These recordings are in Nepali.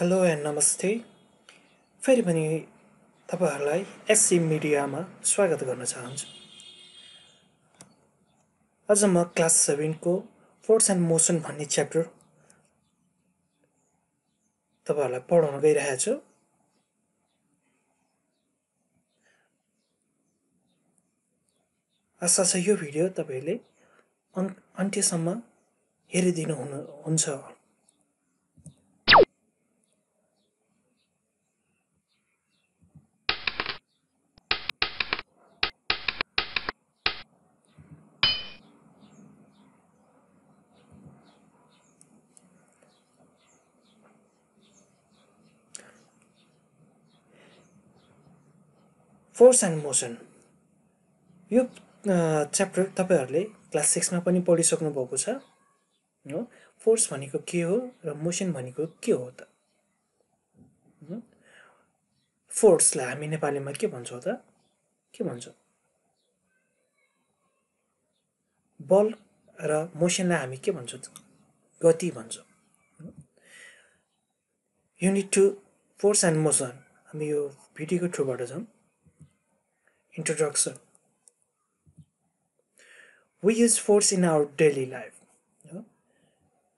Hello and Namaste. Very many Tabarlai, SC Media ma Swagatagana chance. Azama class 7 ko force and motion bhanne chapter Tabarlai padhauna gairaheko छु. आशा छ यो भिडियो तपाईले अन्त्यसम्म हेरिदिनु हुन्छ. Force and motion. यो chapter तपाईहरुले क्लास 6 मा पनि पढिसक्नु भएको छ. फोर्स भनेको के हो र मोशन भनेको के हो त? फोर्स ला हामी नेपालीमा के भन्छौ त? के भन्छौ? बल र मोशन ला हामी के भन्छौ त? गति भन्छौ. Unit two force and motion. हामी यो भिडियोको थ्रुबाट जाम. Introduction. We use force in our daily life.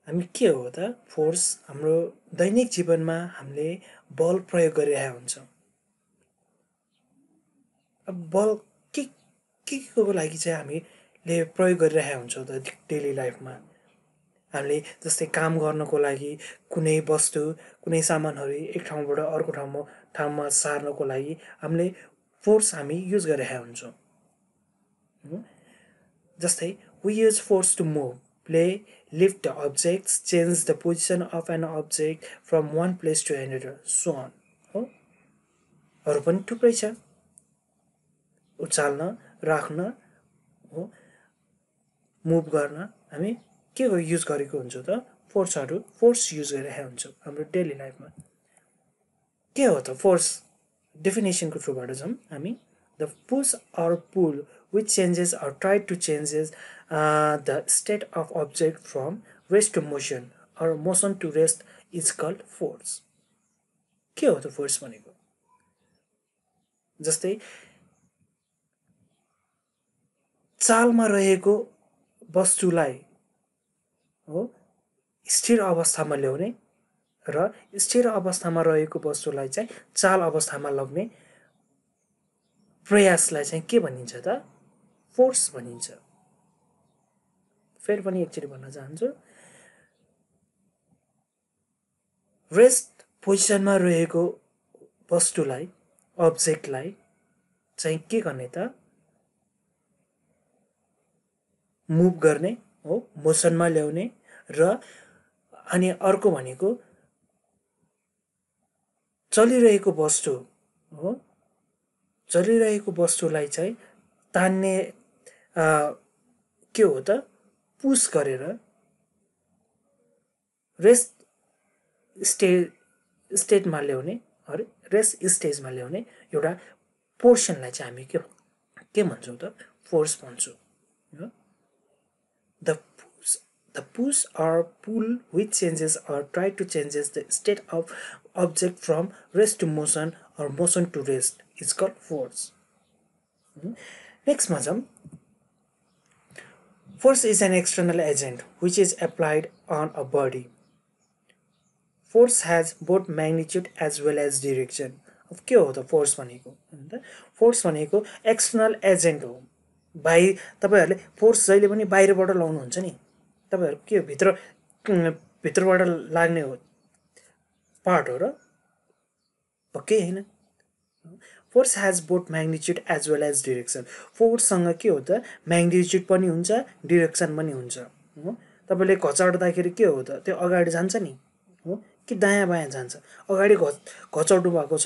हामी के हो त? फोर्स हाम्रो दैनिक जीवनमा हामीले बल प्रयोग गरिरहेका हुन्छौं. अब बल के को लागि चाहिँ हामीले प्रयोग गरिरहेका हुन्छौं त डेली लाइफमा? हामीले जस्तै काम गर्नको लागि, कुनै वस्तु, कुनै सामानहरु एक ठाउँबाट अर्को ठाउँमा सार्नको लागि हामीले फोर्स हामी युज गरिरहेका हुन्छौं. Just we use force to move, play, lift the objects, change the position of an object from one place to another, so on. अरु पनि थुप्रै छ. उचाल्न, राख्न, मुभ गर्न हामी के को युज गरेको हुन्छ त? फोर्सहरु, फोर्स युज गरिरहेका हुन्छौं हाम्रो डेली लाइफमा. के हो त फोर्स? डेफिनेसन को थ्रुबाट जाम हामी. The push or pull which changes or try to changes the state of object from rest to motion or motion to rest is called force. के हो त फोर्स भनेको? जस्तै चालमा रहेको वस्तुलाई स्थिर अवस्थामा ल्याउने र स्थिर अवस्थामा रहेको वस्तुलाई चाहिँ चाल अवस्थामा लग्ने प्रयासलाई चाहिँ के भनिन्छ त? फोर्स भनिन्छ. फेरि पनि एकचोटी भन्न चाहन्छु. रेस्ट पोजिसनमा रहेको वस्तुलाई, अब्जेक्टलाई चाहिँ के गर्ने त? मुभ गर्ने हो, मोशनमा ल्याउने. र अनि अर्को भनेको चलिरहेको वस्तु हो, चलिरहेको वस्तुलाई चाहिँ तान्ने के हो त? पुश गरेर रेस्ट स्टेजमा ल्याउने, रेस्ट स्टेजमा ल्याउने एउटा पोर्सनलाई चाहिँ हामी के भन्छौं त? फोर्स भन्छौं. The push or pull which changes or try to changes the state of object from rest to motion or motion to rest. It's called force. Next, madam. Force is an external agent which is applied on a body. Force has both magnitude as well as direction. Of ke ho ta force bhaneko? Force bhaneko external agent ho. Bahira tapaihharule force jaile pani bahira bata launu huncha ni. Tapaiharu ke bhitra bata lagne ho part ho ra? Pakai haina. Force has both magnitude as well as direction. Force सँग के हो त? Magnitude पनि हुन्छ, direction पनि हुन्छ. तपाईले घचाड्दाखेरि के हो त? त्यो अगाडि जान्छ नि हो कि दायाँ बायाँ जान्छ? अगाडि घचाड्नु भएको छ,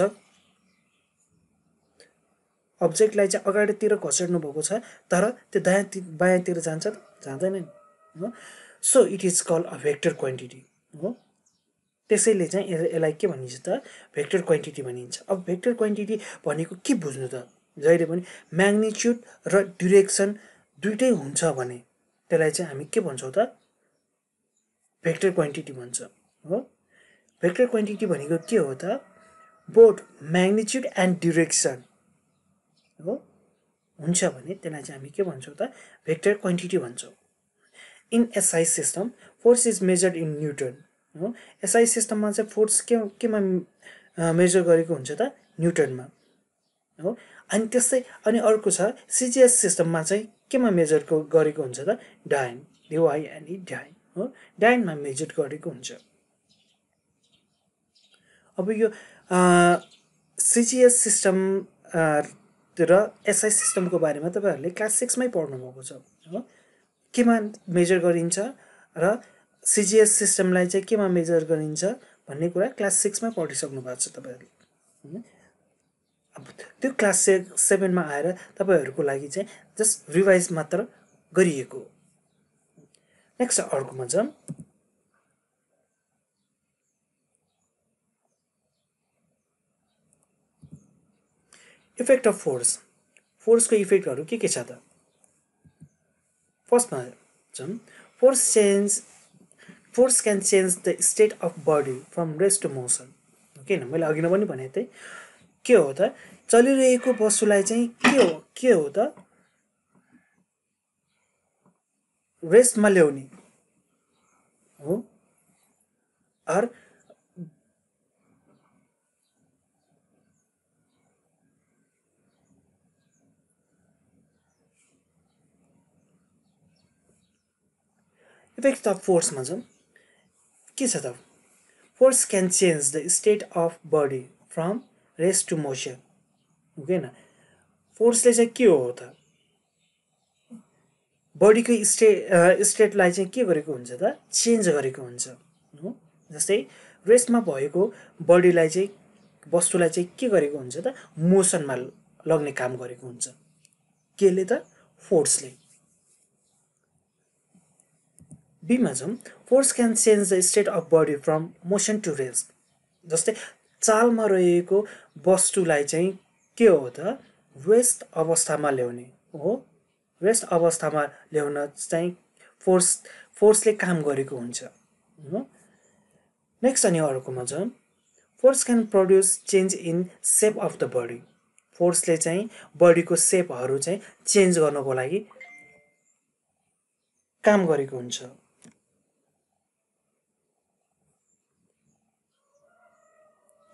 अब्जेक्टलाई चाहिँ अगाडितिर घचाड्नु भएको छ, तर त्यो दायाँ बायाँतिर जान्छ जाँदैन नि हो. So it is called a vector quantity हो. त्यसैले चाहिँ यसलाई के भनिन्छ त? भेक्टर क्वान्टिटी भनिन्छ. अब भेक्टर क्वान्टिटी भनेको के बुझ्नु त? जहिले पनि म्याग्निट्युड र डाइरेक्सन दुईटै हुन्छ भने त्यसलाई चाहिँ हामी के भन्छौं त? भेक्टर क्वान्टिटी भन्छ हो. वेक्टर क्वान्टिटी भनेको के हो त बोथ म्याग्निट्युड एन्ड डाइरेक्सन हो हुन्छ भने त्यसलाई चाहिँ हामी के भन्छौं त वेक्टर क्वान्टिटी भन्छौं in SI system force is measured in newton हो एसआई सिस्टम मा चाहिँ फोर्स के केमा मेजर गरेको हुन्छ त न्यूटन मा हो अनि त्यसै अनि अर्को छ सीजीएस सिस्टम मा चाहिँ केमा मेजर गरेको हुन्छ त डाइन डीवाई एन्ड डाइन हो डाइन मा मेजर गरेको हुन्छ अब यो सीजीएस सिस्टम र एसआई सिस्टम को बारेमा तपाईहरुले क्लास 6 मै पढ्नु भएको छ हो केमा मेजर गरिन्छ र सीजीएस सिस्टम लाई चाहिँ केमा मेजर गरिन्छ भन्ने कुरा क्लास 6 मा पढिसक्नु भएको छ तपाईहरुले अब त्यो क्लास 7 मा आएर तपाईहरुको लागि चाहिँ जस्ट रिवाइज मात्र गरिएको नेक्स्ट अर्कोमा छ इफेक्ट अफ फोर्स फोर्स को इफेक्ट हरु के छ त फर्स्ट मा जम force can change the state of body from rest to motion okay न मैले अघि नै पनि भने थिए के हो त चलिरहेको वस्तुलाई चाहिँ के हो त रेस्ट मा ल्याउने हो आर effect of force ma jam ke cha ta force can change the state of body from rest to motion okay na force le cha ke ho ta body ko state lai cha ke gareko huncha ta change gareko huncha no jastai rest ma bhayeko body lai cha vastu lai cha ke gareko huncha ta motion ma lagne kaam gareko huncha ke le ta force le B ma jam force can change the state of body from motion to rest जस्तै चाल मा रहेको वस्तुलाई चाहिँ के हो त रेस्ट अवस्थामा ल्याउने हो रेस्ट अवस्थामा ल्याउन चाहिँ फोर्सले काम गरेको हुन्छ हो नेक्स्ट अनि अर्कोमा जम force can produce change in shape of the body फोर्सले चाहिँ बडीको शेपहरु चाहिँ चेन्ज गर्नको लागि काम गरेको हुन्छ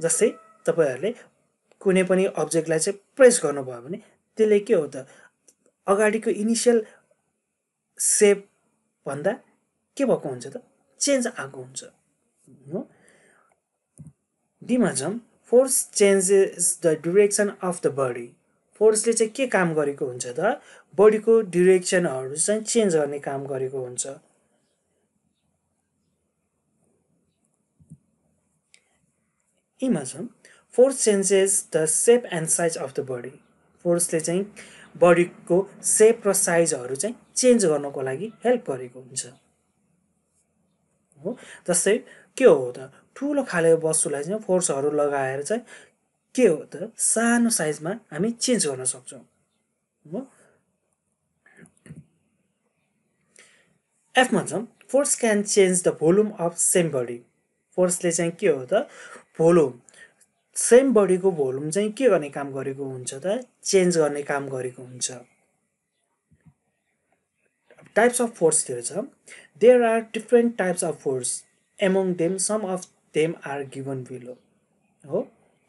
जस्तै तपाईहरुले कुनै पनि अब्जेक्टलाई चाहिँ प्रेस गर्नुभयो भने त्यसले के हो त अगाडिको इनिशियल शेप भन्दा के भएको हुन्छ त चेन्ज आको हुन्छ हो दिमा जम force changes the direction of the body फोर्सले चाहिँ के काम गरेको हुन्छ त बडीको डाइरेक्सनहरु चाहिँ चेन्ज गर्ने काम गरेको हुन्छ इमाजन force changes the shape and size of the body फोर्सले चाहिँ बडीको शेप र साइजहरु चाहिँ चेन्ज गर्नको लागि हेल्प गरेको हुन्छ हो जस्तै के हो त ठूलो खाले वस्तुलाई चाहिँ फोर्सहरु लगाएर चाहिँ के हो त सानो साइजमा हामी चेन्ज गर्न सक्छौं हो एफ मान्छौं force can change the volume of same body फोर्सले चाहिँ के हो त भोल्युम सेम बडीको भोल्युम चाहिँ के गर्ने काम गरेको हुन्छ त चेन्ज गर्ने काम गरेको हुन्छ टाइप्स अफ फोर्स थियो छ there are different types of force among them some of them are given below हो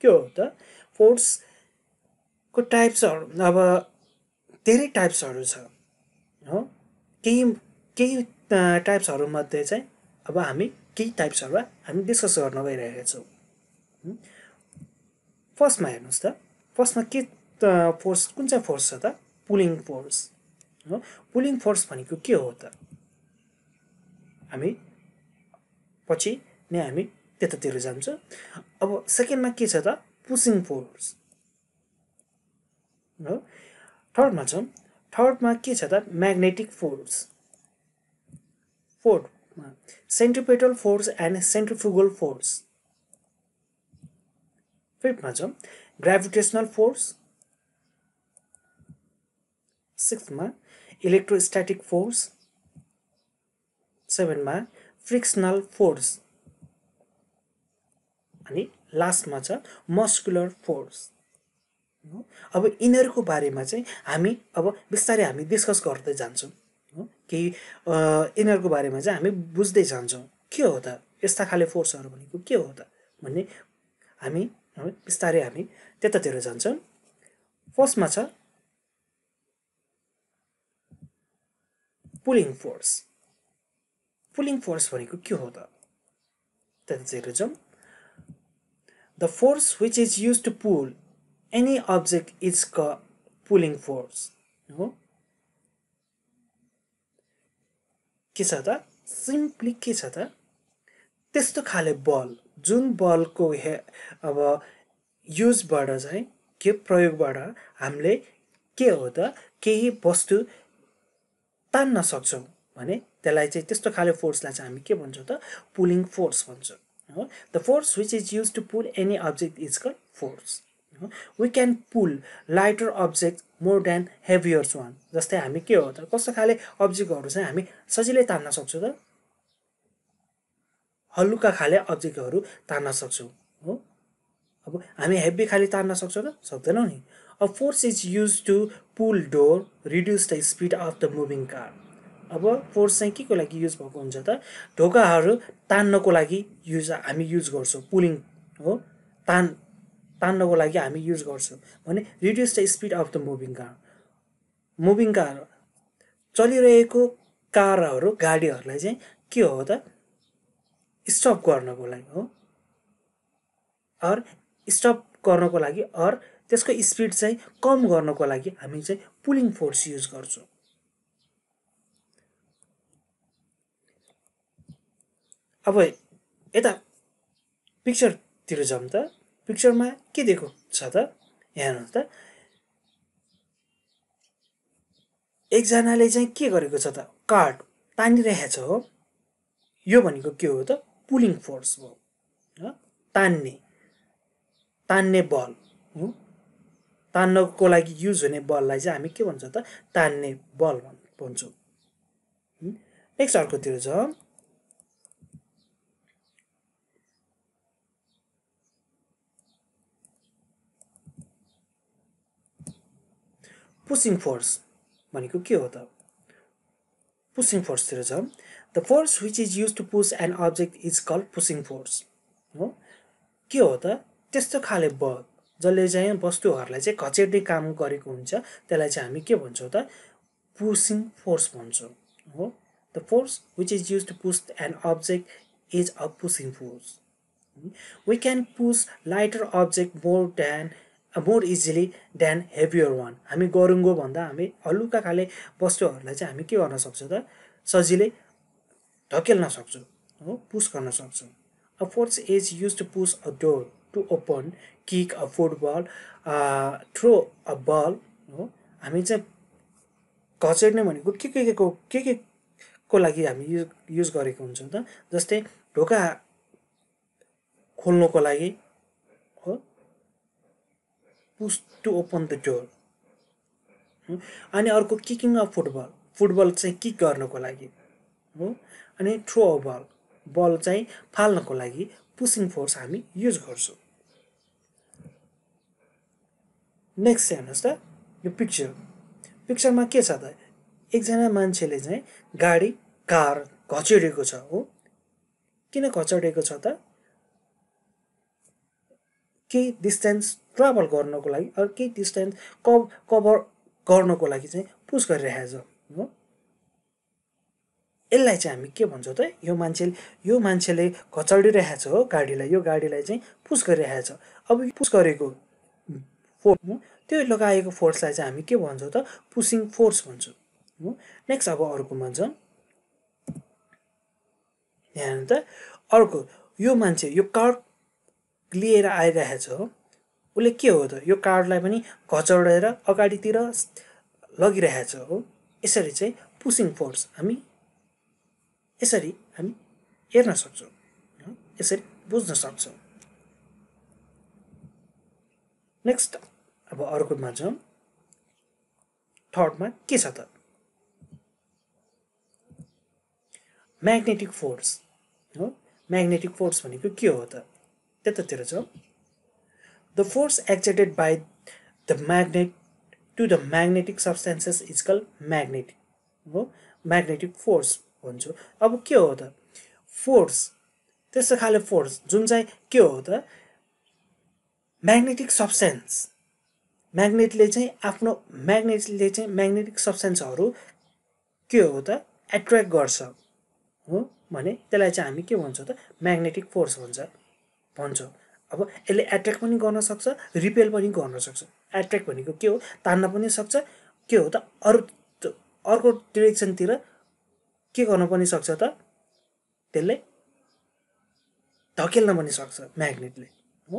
के हो त फोर्स को टाइप्सहरु अब धेरै टाइप्सहरु छ हो केही टाइप्सहरु मध्ये चाहिँ अब हामी केही टाइप्सहरु हामी डिस्कस गर्न गइरहेका छौं फर्स्ट मा हेर्नुस् त फर्स्ट मा के फोर्स कुन चाहिँ फोर्स छ त पुलिङ फोर्स हो पुलिङ फोर्स भनेको के हो त हामी पछि नै हामी त्यतातिर जान्छ अब सेकेन्ड मा के छ त पुशिङ फोर्स हो थर्ड मा के छ त म्याग्नेटिक फोर्स फोर्थ मा centripetal force and centrifugal force fifth मा छ ग्रेभिटेशनल फोर्स सिक्स्थ मा इलेक्ट्रोस्टैटिक फोर्स सेवेन मा फ्रिक्शनल फोर्स अनि लास्टमा छ मस्कुलर फोर्स अब इनहरुको बारेमा चाहिँ हामी अब बिस्तारै हामी डिस्कस गर्दै जान्छौं के इनहरुको बारेमा चाहिँ हामी बुझ्दै जान्छौं के हो त यस्ता खाले फोर्सहरु भनेको के हो त भन्ने हामी बिस्तारै हामी त्यतातिर जान्छौं फर्स्टमा छ पुलिङ फोर्स भनेको के हो त त्यतातिर जान्छौं The force which is used to pull any object is called pulling force. No? Kisata simply kisata testo khale ball jun ball ko he aba use bada jai ke prayog bada hamle ke ho ta kehi vastu tanna sakchau bhane telai chai testo khale force la chai hami ke bhanchau ta pulling force bhanchau No? The force which is used to pull any object is called force. No? We can pull lighter objects more than heavier one. Just like we can do. Because the object is heavy, we easily can lift it. Heavy object is easily lifted. अब हामी हेभी खाली तान्न सक्छौ त सक्दैनौ नि A force is used to pull door, reduce the speed of the moving car. अब फोर्स चाहिँ के को लागि युज भएको हुन्छ त ढोकाहरु तान्नको लागि युज हामी युज गर्छौं पुलिङ हो तान्नको लागि हामी युज गर्छौं भने reduce the speed of the moving car चलिरहेको कारहरु गाडीहरुलाई चाहिँ के हो त स्टप गर्नको लागि हो र स्टप गर्नको लागि र त्यसको स्पीड चाहिँ कम गर्नको लागि हामी चाहिँ पुलिङ फोर्स युज गर्छौं अब एता पिक्चर तिर जाम त पिक्चरमा के देखो छ त यहाँ हेर्नु त एक जनाले चाहिँ के गरेको छ त कार्ड तानिरहेछ हो यो भनेको के हो त पुलिङ फोर्स हो ह तान्ने बल हो तान्नको लागि युज हुने बललाई चाहिँ हामी के भन्छ त तान्ने बल भन्छौं नेक्स्ट अर्को तिर जाम Pushing force. भनेको के हो त? Pushing force तिर जाम. The force which is used to push an object is called pushing force. हो? के हो त? त्यस्तो खाले बल जसले चाहिँ वस्तुहरुलाई चाहिँ खचेट्ने काम गरेको हुन्छ त्यसलाई चाहिँ हामी के भन्छौं त? Pushing force भन्छौं. हो? The force which is used to push an object is a pushing force. We can push lighter object more easily than heavier one. हामी गरुङगो भन्दा हामी हलुका खाले वस्तुहरुलाई चाहिँ हामी के गर्न सक्छौ त सजिलै ढकेल्न सक्छौ हो पुश गर्न सक्छौ A force is used to push a door to open, kick a football, throw a ball. हो हामी चाहिँ घचेट्ने भनेको के को लागि हामी युज गरेको हुन्छौं त जस्तै ढोका खोल्नको लागि Push to open the door. And अर्को kicking a football. Football चाहिँ kick गर्नको लागि हो अनि throw a ball. Ball चाहिँ फाल्नको लागि pushing force हामी युज गर्छौं. Next हेर्नुस् त यो पिक्चर. पिक्चरमा के छ त एकजना मान्छेले चाहिँ गाडी कार घचेडेको छ हो किन घचेडेको छ त के डिस्टेन्स ट्राभल गर्नको लागि अर के डिस्टेन्स कभर गर्नको लागि चाहिँ पुश गरिरहेछ हो यसलाई चाहिँ हामी के भन्छौ त यो मान्छेले घचल्डिरहेछ हो गाडीलाई यो गाडीलाई चाहिँ पुश गरिरहेछ अब यो पुश गरेको फोर्स त्यो लगाएको फोर्सलाई चाहिँ हामी के भन्छौ त पुशिङ फोर्स भन्छौं हो नेक्स्ट अब अर्कोमा जाम यहाँ त अर्को यो मान्छे यो कार लिएर आइरहेछ हो उले के हो त यो कार्डलाई पनि घचडेर अगाडीतिर लगिरहेछ हो यसरी चाहिँ पुशिङ फोर्स हामी यसरी हामी हेर्न सक्छौ यसरी बुझ्न सक्छौ नेक्स्ट अब अर्कोमा जाम थर्डमा के छ त म्याग्नेटिक फोर्स हो म्याग्नेटिक फोर्स भनेको के हो त The force exerted by the magnet to the magnetic substances is called magnetic force. अब क्या होता force तेरे खाले force जुन जाए क्या होता magnetic substance magnet ले जाए अपनो magnet ले जाए magnetic substance औरो क्या होता attract गर्सा हो माने तेरा जामी क्या बन्चो ता magnetic force बन्चो अब इले attract पनी करना सकता repel पनी करना सकता attract पनी को क्या हो ताना पनी सकता क्या होता और को direction तेरा के गर्न पनि सक्छ त त्यसले धकेल्न पनि सक्छ म्याग्नेटले हो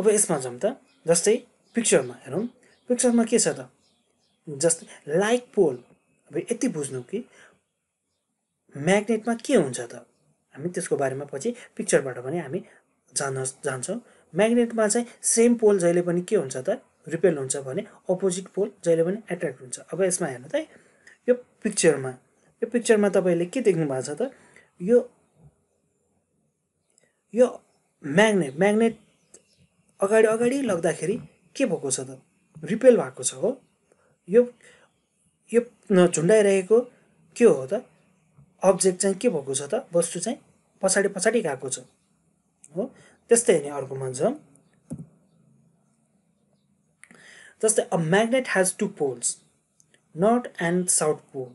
अब यसमा जाउँ त जस्तै पिक्चरमा हेरौं पिक्चरमा के छ त जस्तै लाइक पोल अब यति बुझ्नु कि म्याग्नेटमा के हुन्छ त हामी त्यसको बारेमा पछि पिक्चरबाट पनि हामी जान्छौं म्याग्नेटमा चाहिँ सेम पोल जहिले पनि के हुन्छ त रिपेल हुन्छ भने अपोजिट पोल जहिले पनि अट्र्याक्ट हुन्छ अब यसमा हेर्नु त यो पिक्चरमा तपाईले के देख्नु भएको छ त यो म्याग्नेट अगाडि लाग्दाखेरि के भएको छ त रिपेल भएको छ हो यो झुन्डाइरहेको के हो त अब्जेक्ट चाहिँ के भएको छ त वस्तु चाहिँ पछाडी गएको छ हो त्यस्तै हैन अर्कोमा जाम जस्तै a magnet has two poles North and South Pole.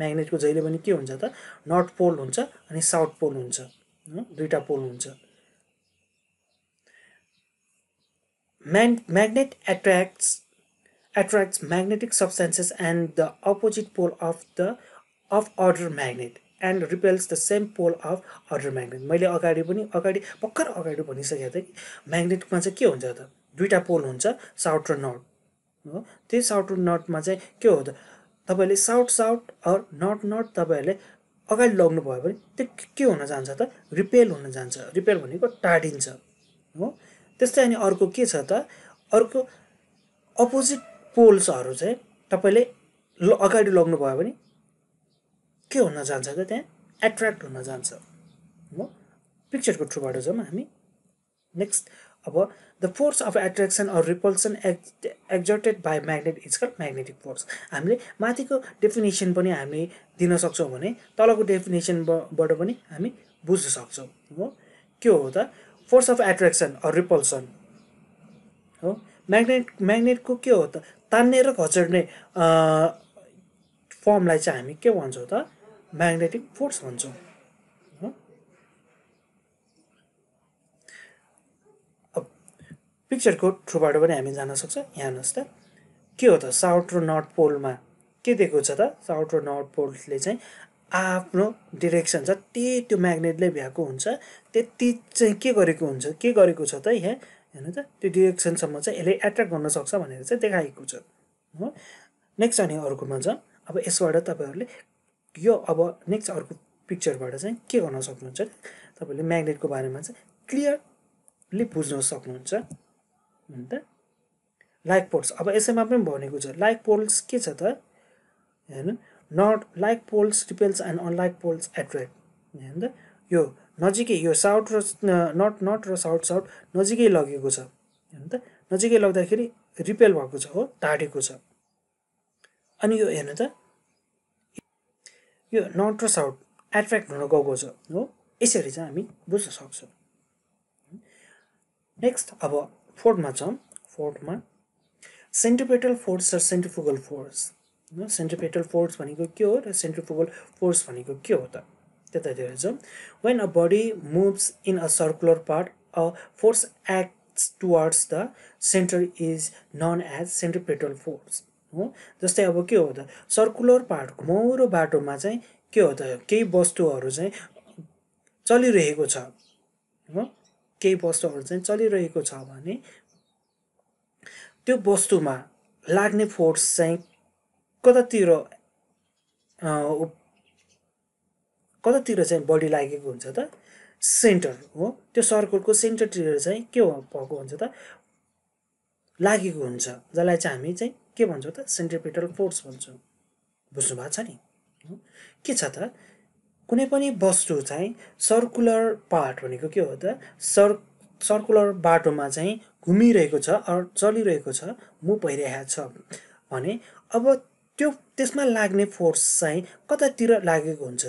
Magnet को जहिले पनि के हुन्छ त North Pole हुन्छ अनि South Pole हुन्छ दुईटा पोल हुन्छ Magnet attracts magnetic substances and the opposite pole of the order magnet and repels the same pole of order magnet. मैले भर्खर अगाडि भनिसकेको थिएँ म्याग्नेटमा चाहिँ के हुन्छ त दुईटा पोल हुन्छ साउथ र नर्थ हो त्यो साउथ र नर्थमा चाहिँ के हो त तपाईले साउथ और नर्थ तपाईले अगाडि लाग्नु भयो भने त्यो के हुन जान्छ त रिपेल हुन जान्छ रिपेल भनेको टाडिन्छ हो त्यस्तै अनि अर्को के छ त अर्को अपोजिट पोल्सहरु चाहिँ तपाईले अगाडि लाग्नु भयो भने के हुन जान्छ त त्यहाँ अट्र्याक्ट हुन जान्छ हो पिक्चरको थ्रुबाट जम हामी नेक्स्ट अब the force of attraction or repulsion exerted by magnet is called magnetic force. हामीले माथिको definition पनि हामी दिन सक्छौं भने तलको definition बाट पनि हामी बुझ्न सक्छौं हो के हो त force of attraction or repulsion हो magnet को के हो त तान्ने र घचर्ने फर्म लाई चाहिँ हामी के भन्छौं त magnetic force भन्छौं पिक्चर को थ्रुबाट पनि हामी जान्न सक्छ यहाँ हेर्नुस् त के हो त साउथ र नर्थ पोलमा के दिएको छ त साउथ र नर्थ पोलले चाहिँ आफ्नो डाइरेक्सन जति त्यो म्याग्नेटले भ्याएको हुन्छ त्यति चाहिँ के गरेको छ त यहाँ हेर्नु त त्यो डाइरेक्सन सम्म चाहिँ यसले अट्र्याक्ट गर्न सक्छ भनेर चाहिँ देखाएको छ हो नेक्स्ट अनि अर्कोमा जाम अब यसबाट तपाईहरुले यो अब नेक्स्ट अर्को पिक्चरबाट चाहिँ के गर्न सक्नुहुन्छ तपाईले म्याग्नेटको बारेमा चाहिँ क्लियरली बुझ्न सक्नुहुन्छ लाइक पोल्स अब यसैमा पनि भनेको छ लाइक पोल्स के छ त हैन not like poles repels and unlike poles attract हैन त यो नजिकै यो साउथ र नर्थ र साउथ नजिकै लागेको छ हैन त नजिकै लाग्दाखेरि रिपेल भएको छ हो टाढेको छ अनि यो हेर्नु त यो नर्थ र साउथ अट्र्याक्ट हुन गएको छ हो यसरी चाहिँ हामी बुझ्न सक्छौं नेक्स्ट अब फोर्थमा सेन्ट्रिपेटल फोर्स र सेन्ट्रिफुगल फोर्स न सेन्ट्रिपेटल फोर्स भनेको के हो र सेन्ट्रिफुगल फोर्स भनेको के हो त त्यतातिर जाउँ when a body moves in a circular path a force acts towards the center is known as centripetal force हो जस्तै अब के हो त सर्कुलर पार्ट घुमाउरो बाटोमा चाहिँ के हो त केही वस्तुहरु चाहिँ चलिरहेको छ हो केही वस्तुहरु चाहिँ चलिरहेको छ भने त्यो वस्तुमा लाग्ने फोर्स चाहिँ कतातिर चाहिँ बडी लागेको हुन्छ त सेन्टर हो त्यो सर्कलको सेन्टरतिर चाहिँ के भएको हुन्छ त लागेको हुन्छ जसलाई चाहिँ हामी चाहिँ के भन्छौं त सेन्ट्रिपेटल फोर्स भन्छौं बुझ्नु भएको छ नि के छ त कुनै पनि वस्तु चाहिँ सर्कुलर पार्ट भनेको के हो त सर्कुलर बाटोमा चाहिँ घुमिरहेको छ अर चलिरहेको छ मु भइरहेको छ भने अब त्यो त्यसमा लाग्ने फोर्स चाहिँ कतातिर लागेको हुन्छ त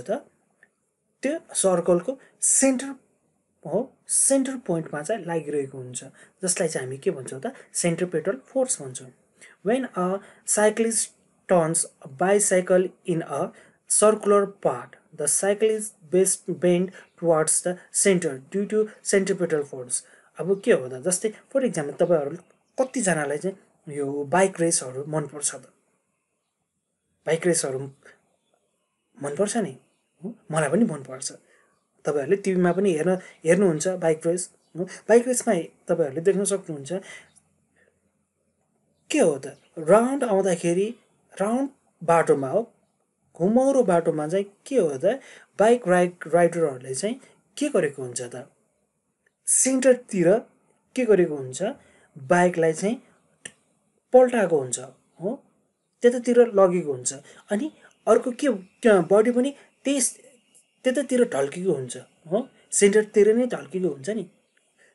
त्यो सर्कलको सेन्टर हो सेन्टर पोइन्टमा चाहिँ लागिरहेको हुन्छ जसलाई चाहिँ हामी के भन्छौं त सेन्ट्रिपेटल फोर्स भन्छौं when a cyclist turns a bicycle in a circular path the cyclist bend towards the center due to centripetal force अब के हो त जस्तै for example तपाईहरु कति जनालाई चाहिँ यो बाइक रेसहरु मन पर्छ नि मलाई पनि मन पर्छ तपाईहरुले टिभीमा पनि हेर्नु हुन्छ बाइक रेसमा तपाईहरुले देख्न सक्नुहुन्छ के हो त राउन्ड आउँदाखेरि राउन्ड बाटोमा हो घुमौरो बाटोमा चाहिँ के हो त बाइक राइडरहरुले चाहिँ के गरेको हुन्छ त सेन्टरतिर के गरेको हुन्छ बाइकलाई चाहिँ पल्टाएको हुन्छ हो त्यतातिर लगेको हुन्छ अनि अर्को के बडी पनि त्यतातिर ढल्केको हुन्छ हो सेन्टरतिर नै ढल्केको हुन्छ नि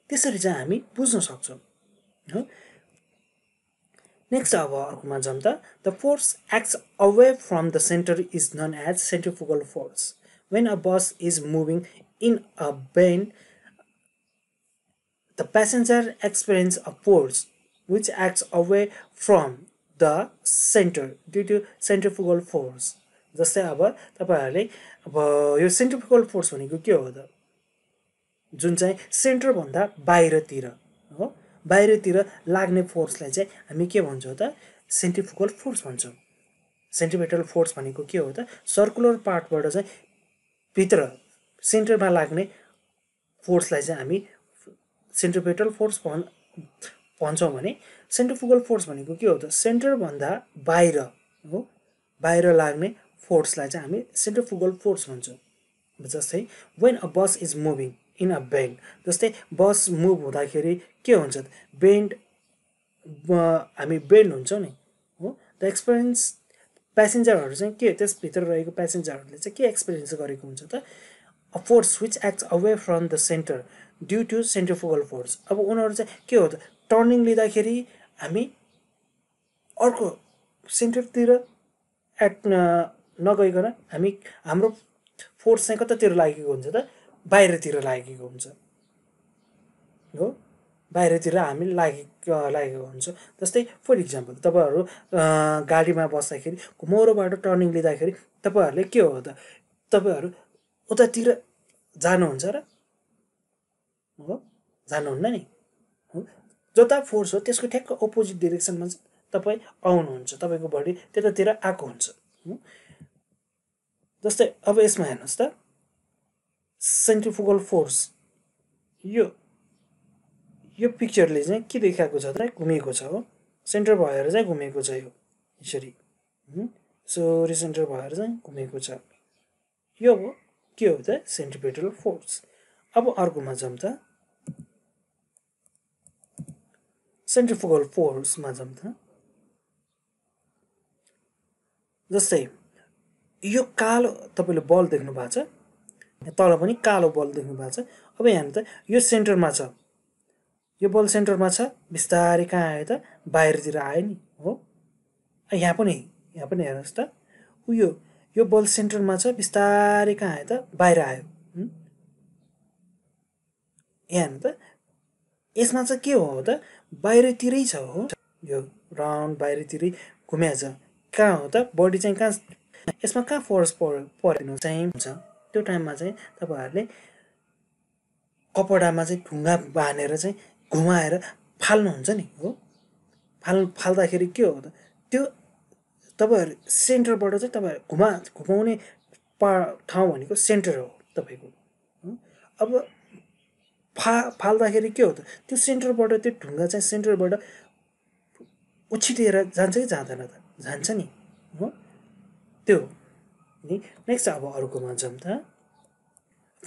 त्यसरी चाहिँ हामी बुझ्न सक्छौं हो Next, the force acts away from the center is known as centrifugal force. When a bus is moving in a bend, the passenger experiences a force which acts away from the center due to centrifugal force. जस्तै अब यो centrifugal force भनेको के हो त जुन चाहिँ सेन्टर भन्दा बाहिरतिर हो बाहिरतिर लाग्ने फोर्सलाई चाहिँ हामी के भन्छौं त सेन्ट्रिफ्युगल फोर्स भन्छौं सेन्ट्रिपेटल फोर्स भनेको के हो त सर्कुलर पार्टबाट चाहिँ भित्र सेन्टरमा लाग्ने फोर्सलाई चाहिँ हामी सेन्ट्रिपेटल फोर्स भन्छौं भने सेन्ट्रिफ्युगल फोर्स भनेको के हो त सेन्टर भन्दा बाहिर हो बाहिर लाग्ने फोर्सलाई चाहिँ हामी सेन्ट्रिफ्युगल फोर्स भन्छौं जस्तै when a bus is moving in a bend जस्तै बस मुभ हुँदाखेरि के हुन्छ त बेन्ड हामी बेन्ड हुन्छौं नि हो द एक्सपीरियन्स प्यासेन्जरहरु चाहिँ के त्यस भित्र रहेको प्यासेन्जरहरुले चाहिँ के एक्सपीरियन्स गरेको हुन्छ त a force which acts away from the centre due to centrifugal force अब उनीहरु चाहिँ के हो त टर्निङ लिँदाखेरि हामी अर्को सेन्टरतिर एट नगइकन हामी हाम्रो फोर्स चाहिँ कतातिर लागेको हुन्छ त बाहिरतिर लागेको हुन्छ हो बाहिरतिर हामी लागेको हुन्छ जस्तै फर एक्जाम्पल तपाईहरु गाडीमा बस्दाखेरि घुमौरोबाट टर्निङ लिँदाखेरि तपाईहरुले के हो त तपाईहरु उतातिर जानुहुन्छ र हो जानुहुन्न नि हो जता फोर्स हो त्यसको ठ्याक्क अपोजिट डाइरेक्सनमा तपाई आउनुहुन्छ तपाईको बडी त्यतातिर आको हुन्छ जस्तै अब यसमा हेर्नुस् त सेन्ट्रिफ्युगल फोर्स यो पिक्चरले चाहिँ के देखाएको छ त घुमेको छ हो सेन्टर भएर चाहिँ घुमेको छ यो यसरी सो रिसेन्टर भएर चाहिँ घुमेको छ यो हो के हो त सेन्ट्रिपेटल फोर्स अब अर्कोमा जाम त सेन्ट्रिफ्युगल फोर्समा जाम त जस्तै यो कालो तपाईले बल देख्नु भएको छ तल पनि कालो बल देख्नु भएको छ अब यहाँ त यो सेन्टरमा छ यो बल सेन्टरमा छ बिस्तारै कहाँ आयो त बाहिरतिर आयो नि हो यहाँ पनि हेर्नुस् त यो बल सेन्टरमा छ बिस्तारै कहाँ आयो त बाहिर आयो यहाँ त यसमा चाहिँ के हो त बाहिरतिरै छ हो यो राउन्ड बाहिरतिरै घुम्या छ कहाँ हो त बडी चाहिँ कहाँ यसमा कहाँ फोर्स पर्नु चाहिँ हुन्छ त्यो टाइममा चाहिँ तपाईहरुले कपडामा चाहिँ ढुंगा बानेर चाहिँ घुमाएर फाल्नु हुन्छ नि हो फाल्दाखेरि के हो त त्यो तपाईहरु सेन्टरबाट चाहिँ तपाईहरु घुमाउने ठाउँ भनेको सेन्टर हो तपाईको अब फाल्दाखेरि के हो त त्यो सेन्टरबाट त्यो ढुंगा चाहिँ सेन्टरबाट उछिटेर जान्छ कि जाँदैन त जान्छ नि हो त्यो नेक्स्ट अब अर्कोमा जाम त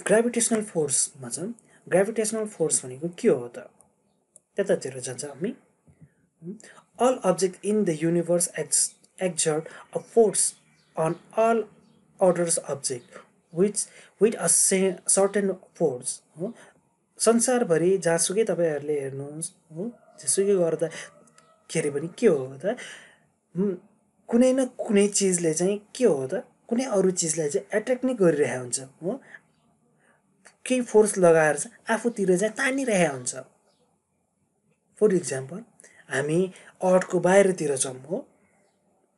ग्रेभिटेशनल फोर्समा जाम ग्रेभिटेशनल फोर्स भनेको के हो त त्यतातिर जान्छ हामी all object in the universe exert a force on all others object with a certain force. Sansar bhari jasuke tapaihharule hernuhunus jasuke garda kere pani ke ho ta kunai na kunai chiz le chahi ke ho ta कुनै अरु चीजलाई चाहिँ अट्र्याक्ट नै गरिरहेको हुन्छ हो के फोर्स लगाएर आफूतिर चाहिँ तानिरहेको हुन्छ फर एक्जाम्पल हामी आर्टको बाहिरतिर छम हो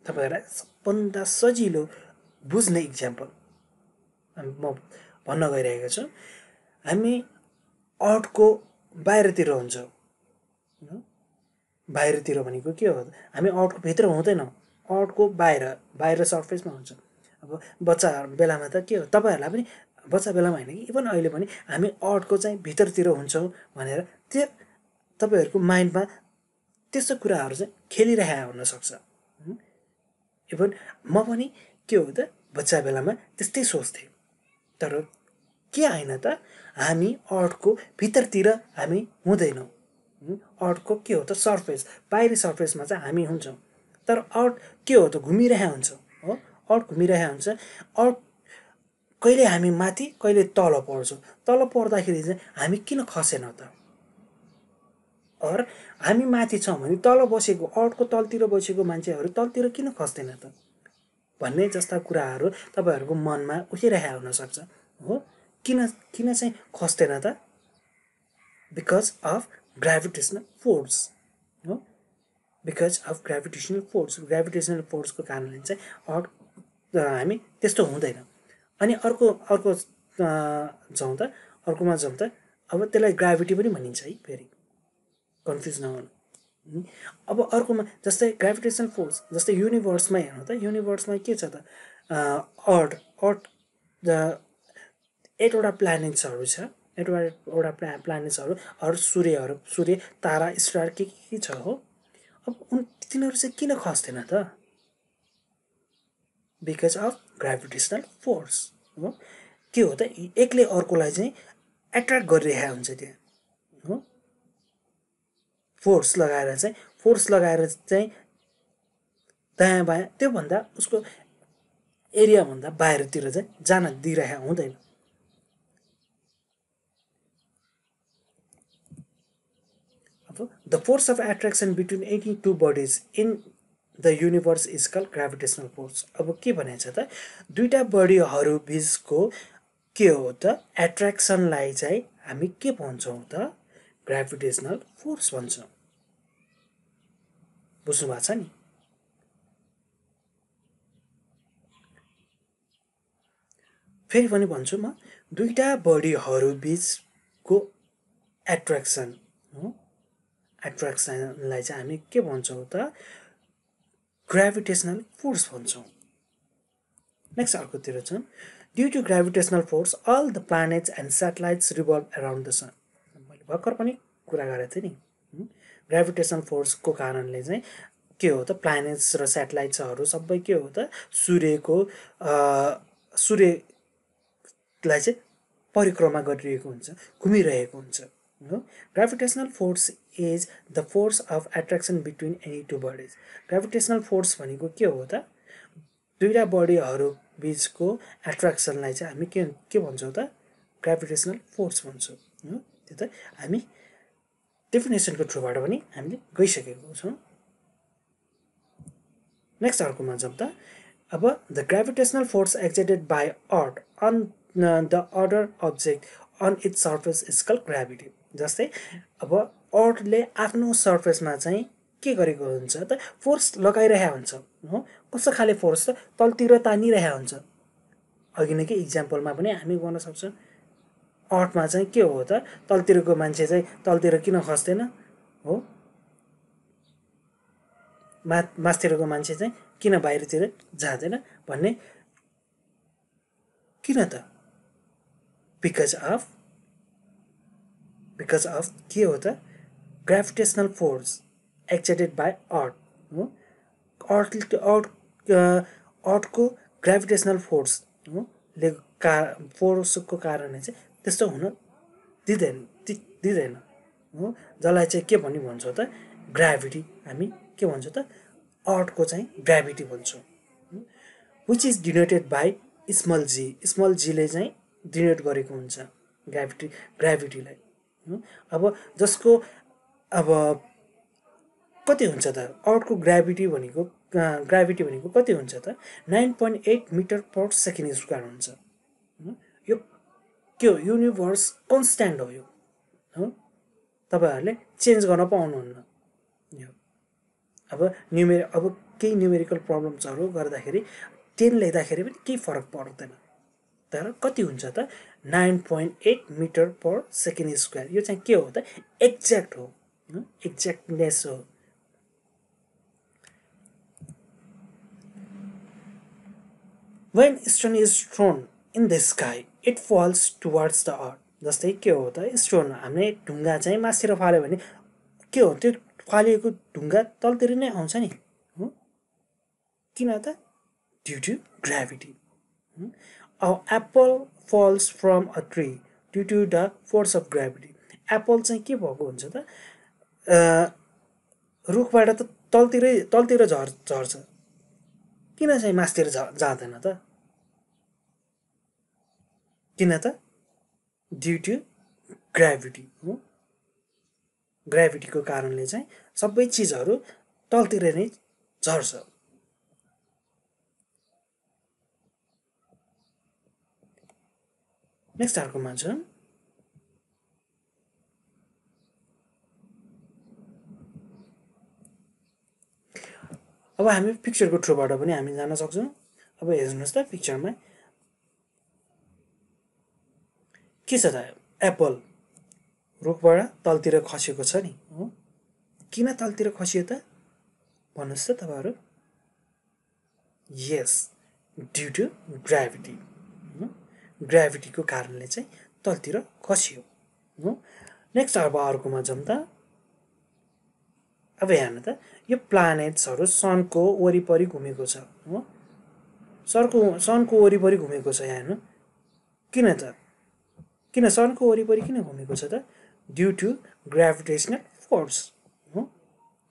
तपाईहरुलाई सबभन्दा सजिलो बुझ्ने एक्जाम्पल म भन्न गइरहेको छु हामी आर्टको बाहिरतिर हुन्छ हो बाहिरतिर भनेको के हो हामी आर्टको भित्र हुँदैनौ आर्टको बाहिर बाहिर सरफेसमा हुन्छ अब बच्चा बेलामा त के हो तपाईहरुलाई पनि बच्चा बेलामा हैन कि इभन अहिले पनि हामी आर्टको चाहिँ भित्रतिर हुन्छौं भनेर त्यो तपाईहरुको माइन्डमा त्यस्तो कुराहरु चाहिँ खेलिरहेको हुन सक्छ इभन म पनि के हो त बच्चा बेलामा त्यस्तै सोच्थे तर के हैन त हामी आर्टको भित्रतिर हामी हुँदैनौं आर्टको के हो त सरफेस बाहिरी सरफेसमा चाहिँ हामी हुन्छौं तर आर्ट के हो त घुमिरहेको हुन्छ हो आर्ट घुमिरहेको हुन्छ आर्ट कहिले हामी माथि कहिले तल पर्छौं तल पर्दाखेरि चाहिँ हामी किन खसेनौ त अर हामी माथि छौं भने तल बसेको आर्टको तलतिर बसेको मान्छेहरु तलतिर किन खस्दैन त भन्ने जस्ता कुराहरु तपाईहरुको मनमा उठिरहेको हुन सक्छ हो किन चाहिँ खस्दैन त because of gravitational force हो because of gravitational force को कारणले चाहिँ आर्ट हामी त्यस्तो हुँदैन अनि अर्को जाउँदा अर्कोमा जाउँदा अब त्यसलाई ग्राभिटी पनि भनिन्छ है फेरि कन्फ्युज नहुनु अब अर्कोमा जस्तै ग्राभिटेशनल फोर्स जस्तै युनिभर्समा हेर्नु त युनिभर्समा के छ त अर्थ एटवटा प्लैनेट्सहरु छ एटवटा प्लैनेट्सहरु सूर्य तारा स्टार के छ हो अब तिनीहरु चाहिँ किन खस्दैन त because of gravitational force हो के हो त एकले अर्कोलाई चाहिँ अट्र्याक्ट गरिरहेको हुन्छ त्यो हो फोर्स लगाएर चाहिँ दायाँ बायाँ त्यो भन्दा उसको एरिया भन्दा बाहिरतिर चाहिँ जान दिइरहेको हुँदैन अब the force of attraction between any two bodies in The universe is called gravitational force. अब के भनेछ त दुईटा बडीहरु बीचको के हो त एट्र्याक्सनलाई चाहिँ हामी के भन्छौं त ग्राभिटेशनल फोर्स भन्छौं बुझ्नु भएको छ नि फेरि पनि भन्छु म दुईटा बडीहरु बीचको एट्र्याक्सन हो एट्र्याक्सनलाई चाहिँ हामी के भन्छौं त gravitational force भन्छौं नेक्स्ट अर्कोतिर छ due to gravitational force all the planets and satellites revolve around the sun मैले भर्खर पनि कुरा गरे थिए नि ग्राभिटेशनल फोर्स को कारणले चाहिँ के हो त planets र satellites सबै के हो त सूर्यलाई चाहिँ परिक्रमा गरिरहेको हुन्छ घुमिरहेको हुन्छ gravitational force is the force of attraction between any two bodies gravitational force भनेको के हो त दुईटा बडीहरु बीचको एट्र्याक्सनलाई चाहिँ हामी के भन्छौं त ग्राभिटेशनल फोर्स भन्छौं हो त्यो त हामी डेफिनेसनको थ्रुबाट पनि हामीले गइसकेको छौं नेक्स्ट अर्कोमा जाउँ त अब the gravitational force exerted by earth on the other object on its surface is called gravity जस्तै अब अर्थले आफ्नो सरफेसमा चाहिँ के गरेको हुन्छ त फोर्स लगाइरहेको हुन्छ हो कस्तो खाले फोर्स तलतिर तानिरहेको हुन्छ अघि नै के एक्जाम्पलमा पनि हामी गर्न सक्छौं अर्थमा चाहिँ के हो त तलतिरको मान्छे चाहिँ तलतिर किन खस्दैन हो मास्तिरको मान्छे चाहिँ किन बाहिरतिर जादैन भन्ने किन त because of के हो त gravitational force exerted by earth हो earth को gravitational force हो ले फोर्स को कारणले चाहिँ त्यस्तो हुन दिदैन हो जसलाई चाहिँ के भनि भन्छौ त ग्राभिटी हामी के भन्छौ त earth को चाहिँ ग्राभिटी भन्छौ which is denoted by small g ले जाएं डिनोट गरेको हुन्छ gravity लाई अब जसको अब कति हुन्छ त अर्थको gravity भनेको कति हुन्छ त 9.8 मिटर पर सेकेन्ड स्क्वायर हुन्छ यो के हो युनिभर्स कन्स्टन्ट हो यो हो तपाईहरुले चेन्ज गर्न पाउनुहुन्न यो अब केही न्यूमेरिकल प्रब्लमहरु गर्दाखेरि 10 लेख्दाखेरि पनि के फरक पर्दैन तर कति हुन्छ त 9.8 मिटर पर सेकेन्ड स्क्वायर यो चाहिँ के हो त एक्ज्याक्ट हो एक्ज्याक्टनेस हो When stone is thrown in the sky, it falls towards the earth. जस्तै के हो त स्टोन हामीले ढुंगा चाहिँ मासेर फाल्यो भने के हो त्यो फालिएको ढुंगा तलतिर नै आउँछ नि हो किन त due to gravity Our apple falls from a tree due to the force of gravity apple चाहिँ के भएको हुन्छ त रुखबाट त तलतिर झर्छ किन चाहिँ मासेर जादैन त किन त due to gravity gravity को कारणले चाहिँ सबै चीजहरु तलतिर नै झर्छ नेक्स्ट अर्कोमा छ अब हामी पिक्चरको थ्रुबाट पनि हामी जान्न सक्छौं अब हेर्नुस् त पिक्चरमा के छ त एप्पल रुखबाट तलतिर खसेको छ नि हो किन तलतिर खसियो त भन्नुस् त तपाईहरु यस ड्यू टु ग्राभिटी ग्राभिटी को कारणले चाहिँ तलतिर खसियो हो नेक्स्ट अब अर्कोमा जाम त अब हेर्नु त यो प्लानेट्सहरु सन को वरिपरि घुमेको छ हो सन को वरिपरि घुमेको छ यहाँ हेर्नु किन त सनको वरिपरि किन घुमेको छ त ड्यू टु ग्रेभिटेशनल फोर्स हो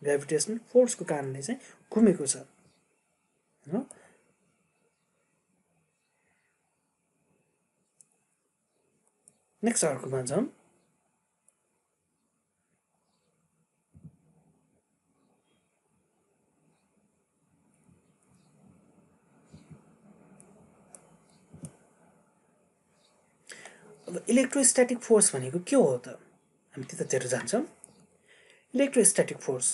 ग्रेभिटेशनल फोर्स को कारणले चाहिँ घुमेको छ हो नेक्स्ट अर्कोमा जाम इलेक्ट्रोस्टैटिक फोर्स भनेको के हो त हामी त्यतातिर जान्छौं electrostatic force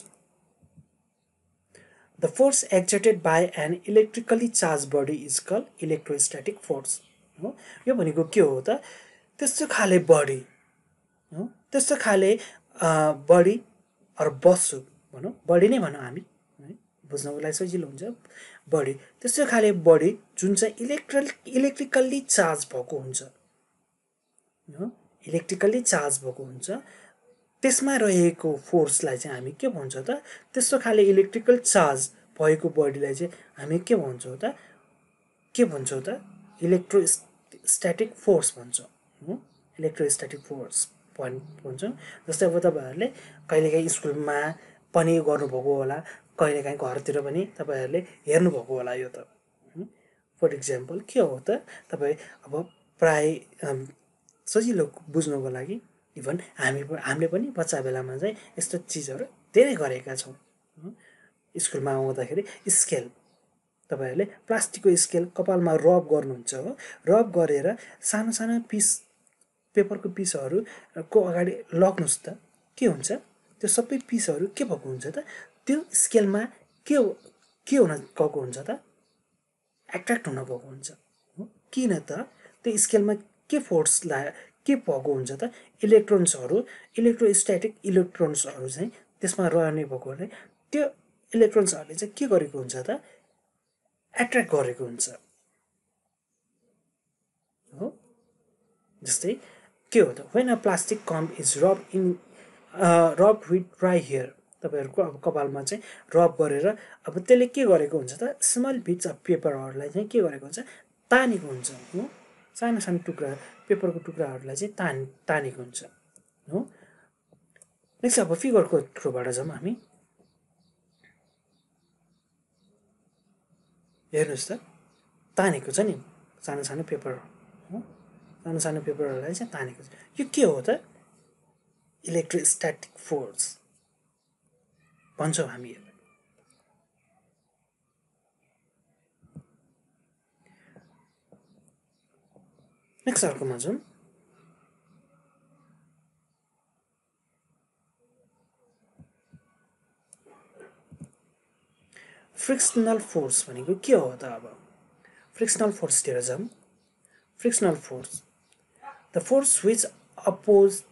The force exerted by an electrically charged body is called electrostatic force हो यो भनेको के हो त त्यस्तो खाले बडी हो त्यस्तो खाले बडी अर वस्तु भनौं बडी नै भनौं हामी बुझ्नको लागि सजिलो हुन्छ बडी त्यस्तो खाले बडी जुन चाहिँ इलेक्ट्रिकली चार्ज भएको हुन्छ इलेक्ट्रिकली चार्ज भएको हुन्छ त्यसमा रहेको फोर्सलाई चाहिँ हामी के भन्छ त त्यस्तो खाली इलेक्ट्रिकल चार्ज भएको बडीलाई चाहिँ हामी के भन्छौ त इलेक्ट्रोस्टैटिक फोर्स भन्छौ इलेक्ट्रोस्टैटिक फोर्स भन्छौ जस्तै अब तपाईहरुले कहिलेकाही स्कुलमा पनि गर्नु भएको होला कहिलेकाही घरतिर पनि तपाईहरुले हेर्नु भएको होला यो त फर एक्जाम्पल के हो त तपाई अब प्राय सजिलो बुझ्नको लागि इभन हामीले पनि बच्चा बेलामा चाहिँ यस्तो चीजहरु धेरै गरेका छौं स्कुलमा आउँदाखेरि स्केल तपाईहरुले प्लास्टिकको स्केल कपालमा रब गर्नुहुन्छ हो रब गरेर सानो सानो पीस पेपरको पीसहरु को अगाडि लग्नुस् त के हुन्छ त्यो सबै पीसहरु के भएको हुन्छ त त्यो स्केलमा के हुन गएको हुन्छ त अट्र्याक्ट हुन गएको हुन्छ किन त त्यो स्केलमा के फोर्स ला के भएको हुन्छ त इलेक्ट्रोन्सहरु इलेक्ट्रोस्टैटिक इलेक्ट्रोन्सहरु चाहिँ त्यसमा रहने भएकोले त्यो इलेक्ट्रोन्सहरुले चाहिँ के गरेको हुन्छ त अट्र्याक्ट गरेको हुन्छ हो जस्तै के हो त when a plastic comb is rub with dry hair तपाईहरुको अब कपालमा चाहिँ रब गरेर अब त्यसले के गरेको हुन्छ त स्मल बिट्स अफ पेपरहरुलाई चाहिँ के गरेको हुन्छ तानेको हुन्छ हो सानो सानो टुक्रा पेपरको टुक्राहरुलाई चाहिँ तानेको हुन्छ हो नेक्स्ट अब फिगरको थ्रुबाट जाम हामी हेर्नुस् त तानेको छ नि सानो सानो पेपरहरुलाई चाहिँ तानेको छ यो के हो त इलेक्ट्रोस्टैटिक फोर्स भन्छौ हामी नेक्स्ट अर्कोमा जाउँ फ्रिक्शनल फोर्स भनेको के हो त अब फ्रिक्शनल फोर्स तिर जाउँ frictional force the force which opposes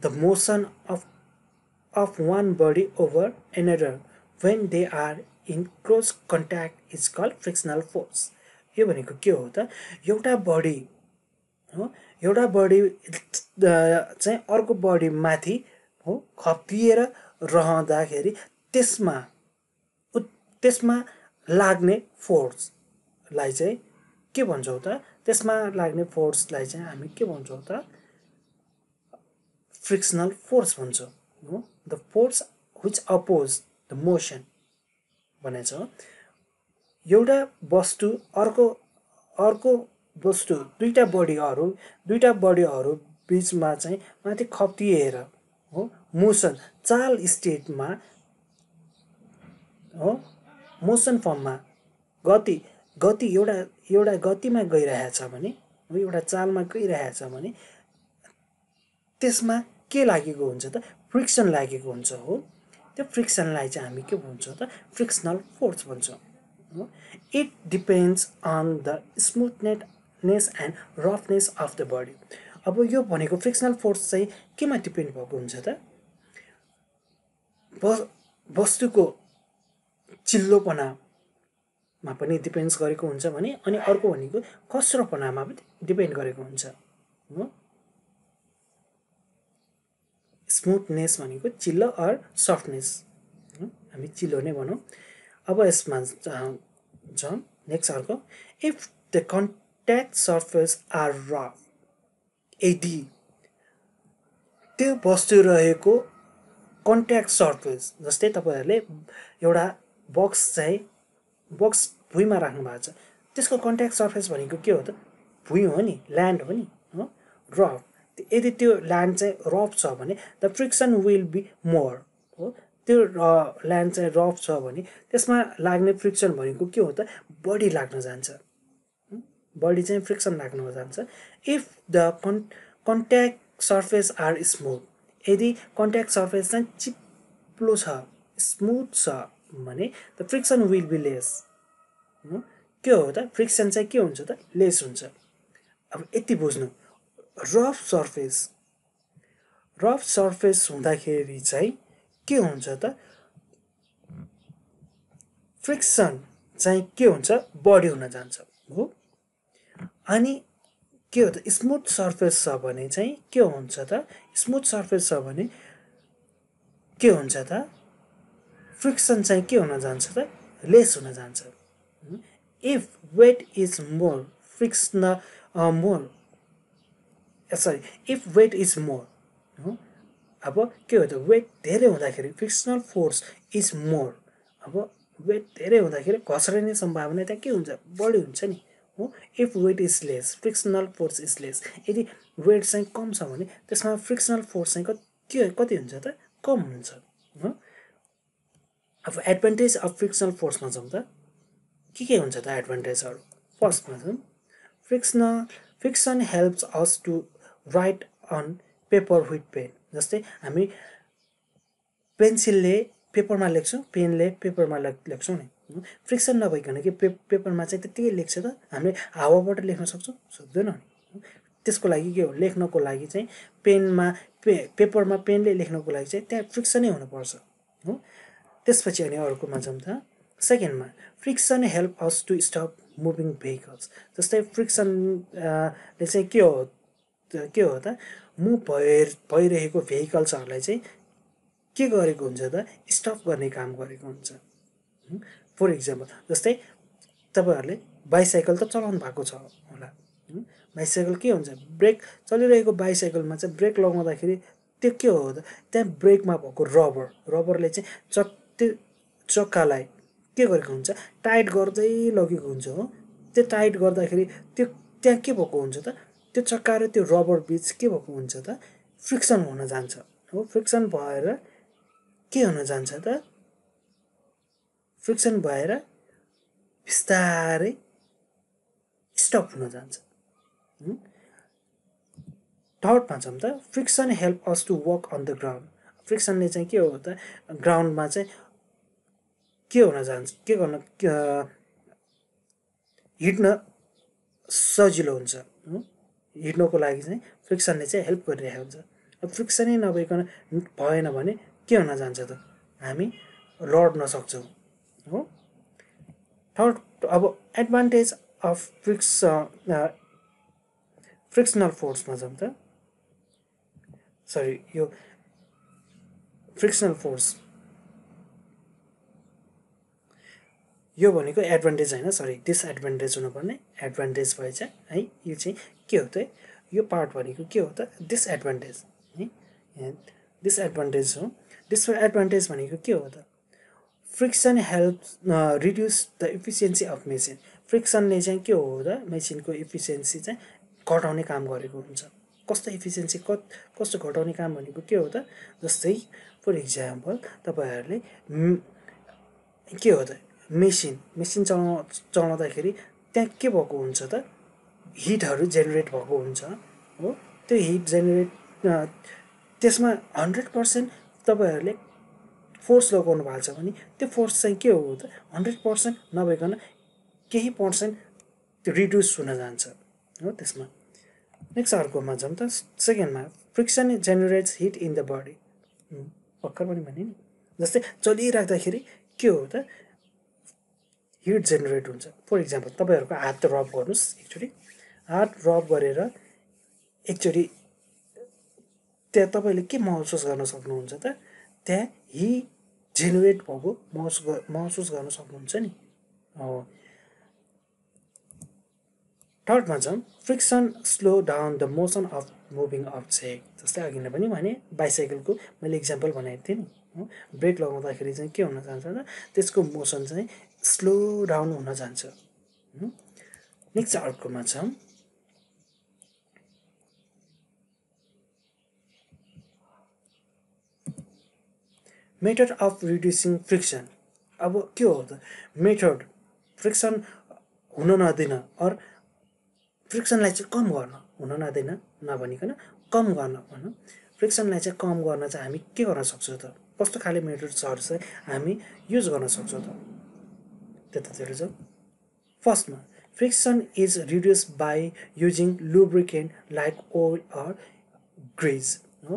the motion of one body over another when they are in close contact is called frictional force. यो भनेको के हो त एउटा बडी हो एउटा बडी चाहिँ अर्को बडी माथि हो खपिएर रहँदाखेरि त्यसमा लाग्ने फोर्स लाई चाहिँ के भन्छौ त त्यसमा लाग्ने फोर्स लाई चाहिँ हामी के भन्छौ त फ्रिक्शनल फोर्स भन्छौ हो the force which oppose the motion भनेछ एउटा वस्तु अर्को वस्तु दुईटा बडीहरु बीचमा चाहिँ माथि खप्टिएर हो मोशन चाल स्टेटमा हो मोशन फर्ममा गति एउटा गतिमा गइरहेछ भने एउटा चालमा गइरहेछ भने त्यसमा के लागेको हुन्छ त फ्रिक्सन लागेको हुन्छ हो त्यो फ्रिक्सनलाई चाहिँ हामी के भन्छौं त फ्रिक्शनल फोर्स भन्छौं it depends on the smoothness and roughness of the body अब यो भनेको फ्रिक्शनल फोर्स चाहिँ केमा डिपेंड भएको हुन्छ त वस्तुको चिल्लोपना मा पनि डिपेंड्स गरेको हुन्छ भने अनि अर्को भनेको खस्रोपनामा पनि डिपेंड गरेको हुन्छ हो स्मूथनेस भनेको चिल्लो अर सफ्टनेस हामी चिल्लो नै भनौं अब यसमा जाउँ नेक्स्ट अर्को if the contact surface are rough एडी त्यो वस्तु रहेको कन्ट्याक्ट सरफेस जस्तै तपाईहरुले एउटा बक्स चाहिँ बक्स भुइँमा राख्नु भएको छ त्यसको कन्ट्याक्ट सरफेस भनेको के हो त भुइँ हो नि ल्यान्ड हो नि हो रफ यदि त्यो ल्यान्ड चाहिँ रफ छ भने the friction will be more हो त्यो ल्यान्ड चाहिँ रफ छ भने त्यसमा लाग्ने फ्रिक्सन भनेको के हो त बडी लाग्न जान्छ बडी चाहिँ फ्रिक्सन लाग्न जान्छ if the contact surface are smooth यदि कन्ट्याक्ट सरफेस चाहिँ चिप्लो छ स्मूथ छ भने the friction will be less के हो त फ्रिक्सन चाहिँ के हुन्छ त लेस हुन्छ अब यति बुझ्नु रफ सरफेस हुँदाखेरि चाहिँ के हुन्छ त फ्रिक्सन चाहिँ के हुन्छ बडी हुन जान्छ हो अनि के हो त स्मूथ सरफेस छ भने चाहिँ के हुन्छ त स्मूथ सरफेस छ भने के हुन्छ त फ्रिक्सन चाहिँ के हुन जान्छ त लेस हुन जान्छ if weight is more frictional more sorry if weight is more हो अब के हो त वेट धेरै हुँदाखेरि फ्रिक्सनल फोर्स इज मोर अब वेट धेरै हुँदाखेरि खस्रने सम्भावना त के हुन्छ बढी हुन्छ नि हो if weight is less frictional force is less यदि वेट चाहिँ कम छ भने त्यसमा फ्रिक्सनल फोर्स चाहिँ कति हुन्छ त कम हुन्छ हो अब एडभान्टेज अफ फ्रिक्शनल फोर्स मा जाउँ त के हुन्छ त एडभान्टेजहरु फर्स्ट मा जाउँ friction helps us to write on paper with pen जस्तै हामी पेन्सिलले पेपरमा लेख्छौं पेनले पेपरमा लेख्छौं नि फ्रिक्सन नभइकन के पेपरमा चाहिँ त्यतिकै लेख्छ त हामीले हावाबाट लेख्न सक्छौं सक्दैन नि त्यसको लागि के हो लेख्नको लागि चाहिँ पेनमा पेपरमा पेनले लेख्नको लागि चाहिँ त्यहाँ फ्रिक्सनै हुनुपर्छ हो त्यसपछि अनि अर्कोमा जाउँ त सेकेन्डमा friction help us to stop moving vehicles जस्तै फ्रिक्सन ले चाहिँ के हो त मुभ भइरहेको भेहिकल्सहरुलाई चाहिँ के गरेको हुन्छ त स्टप गर्ने काम गरेको हुन्छ फर एक्जाम्पल जस्तै तपाईहरुले बाइसाइकल त चलाउनु भएको छ होला बाइसाइकल के हुन्छ ब्रेक चलिरहेको बाइसाइकलमा चाहिँ ब्रेक लगाउँदाखेरि त्यो के हो त त्यहाँ ब्रेकमा भएको रबरले चाहिँ चक्का चक्कालाई के गरेको हुन्छ टाइट गर्दै लगेको हुन्छ हो त्यो टाइट गर्दाखेरि त्यो त्यहाँ के भएको हुन्छ त त्यो चक्का र त्यो रबर बीच के भएको हुन्छ त फ्रिक्सन हुन जान्छ हो फ्रिक्सन भएर के हुन जान्छ त फ्रिक्सन भएर बिस्तारै स्टप हुन जान्छ थर्ड मा छम त friction help us to walk on the ground friction ले चाहिँ के हो त ग्राउन्ड मा चाहिँ के हुन जान्छ के गर्न हिड्न सजिलो हुन्छ हिड्नको लागि चाहिँ फ्रिक्सन ले चाहिँ हेल्प गरिरहेको हुन्छ अब फ्रिक्सन नै नभइकन भएन भने के हुन जान्छ त हामी लड्न सक्छौ हो थर्ड अब एडभान्टेज अफ फ्रिक्सनल फोर्स मा छम त सरी यो फ्रिक्सनल फोर्स यो भनेको एडभान्टेज हैन सरी डिसएडभान्टेज हुनुपर्ने एडभान्टेज भएछ है यो चाहिँ के हो त यो पार्ट भनेको के हो त डिसएडभान्टेज है डिसएडभान्टेज हो डिसएडभान्टेज भनेको के हो त friction helps reduce the efficiency of machine friction ले चाहिँ के हो त मेसिनको एफिसिएन्सी चाहिँ घटाउने काम गरेको हुन्छ कस्तो एफिसिएन्सी कस्तो घटाउने काम भनेको के हो त जस्तै फर एक्जाम्पल तपाईहरुले के हो त मेसिन चलाउँदाखेरि त्यहाँ के भएको हुन्छ त हिटहरु जेनेरेट भएको हुन्छ हो त्यो हिट जेनेरेट त्यसमा 100% तपाईहरुले फोर्स लगाउनु भएको छ भने त्यो फोर्स चाहिँ के हो त 100% नभइकन केही पर्सेन्ट त्यो रिड्युस हुन जान्छ हो त्यसमा नेक्स्ट अर्कोमा जाम त सेकेन्डमा friction generates heat in the body पक्का पनि भन्ने नि जस्तै चलिराख्दाखेरि के हो त हिट जेनेरेट हुन्छ फर एक्जाम्पल तपाईहरुको हात रब गर्नुस् एक्चुअली हात रब गरेर एक्चुअली त्यहाँ तपाईले के महसुस गर्न सक्नुहुन्छ त त्यहाँ हिट जेनेरेट भएको महसुस गर्न सक्नुहुन्छ नि हो थर्डमा चाहिँ friction slow down the motion of moving object जस्तै अघि नै पनि भने बाइसाइकलको मैले एक्जाम्पल बनाएको थिएँ नि ब्रेक लगाउँदाखेरि चाहिँ के हुन जान्छ त त्यसको मोशन चाहिँ स्लो डाउन हुन जान्छ नेक्स्ट अर्कोमा छम मेथड अफ रिड्युसिङ फ्रिक्सन अब के हो त मेथड फ्रिक्सन हुन नदिन अर फ्रिक्सनलाई चाहिँ कम गर्न हुन नदिन नभनिकन कम गर्न भन्न फ्रिक्सनलाई चाहिँ कम गर्न चाहिँ हामी के गर्न सक्छौ त कस्तो खाले मेथड चाहिँ हामी युज गर्न सक्छौ त त्यतातिर जाऊ फर्स्टमा friction is reduce by using lubricant like oil or grease हो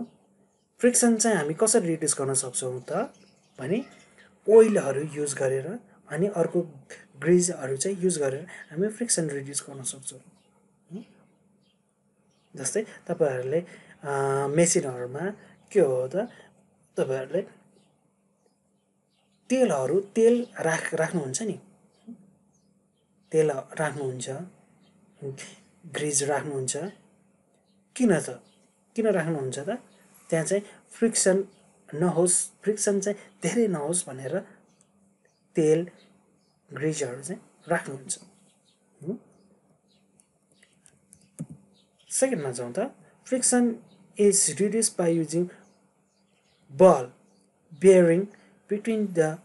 फ्रिक्सन चाहिँ हामी कसरी रिड्युस गर्न सक्छौ त भने ओइलहरु युज गरेर अनि अर्को ग्रीजहरु चाहिँ युज गरेर हामी फ्रिक्सन रिड्युस गर्न सक्छौ जस्तै तपाईहरुले मेसिनहरुमा के हो त तपाईहरुले तेल राख्नुहुन्छ नि तेल राख्नुहुन्छ ग्रीज राख्नुहुन्छ किन राख्नुहुन्छ त त्यहाँ चाहिँ फ्रिक्सन नहोस् फ्रिक्सन चाहिँ धेरै नहोस् भनेर तेल ग्रीजहरु चाहिँ राख्नुहुन्छ सेकेन्डमा जाउँ त friction is reduce by using ball bearing between the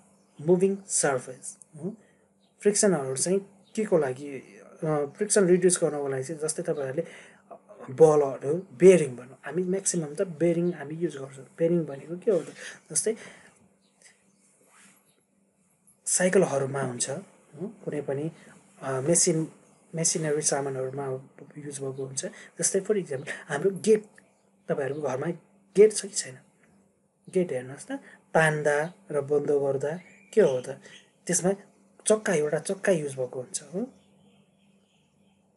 moving surface फ्रिक्सनहरु चाहिँ के को लागि फ्रिक्सन रिड्युस गर्नको लागि चाहिँ जस्तै तपाईहरुले बलहरु बेयरिङ भन्नु हामी म्याक्सिमम त बेयरिङ हामी युज गर्छौं बेयरिङ भनेको के हो त जस्तै साइकलहरुमा हुन्छ कुनै पनि मेसिनरी सामानहरुमा युज भएको हुन्छ जस्तै फर एक्जाम्पल हाम्रो गेट तपाईहरुको घरमा गेट छ कि छैन गेट हेर्नुस् त तान्दा र बन्द गर्दा के हो त त्यसमा एउटा चक्का युज भएको हुन्छ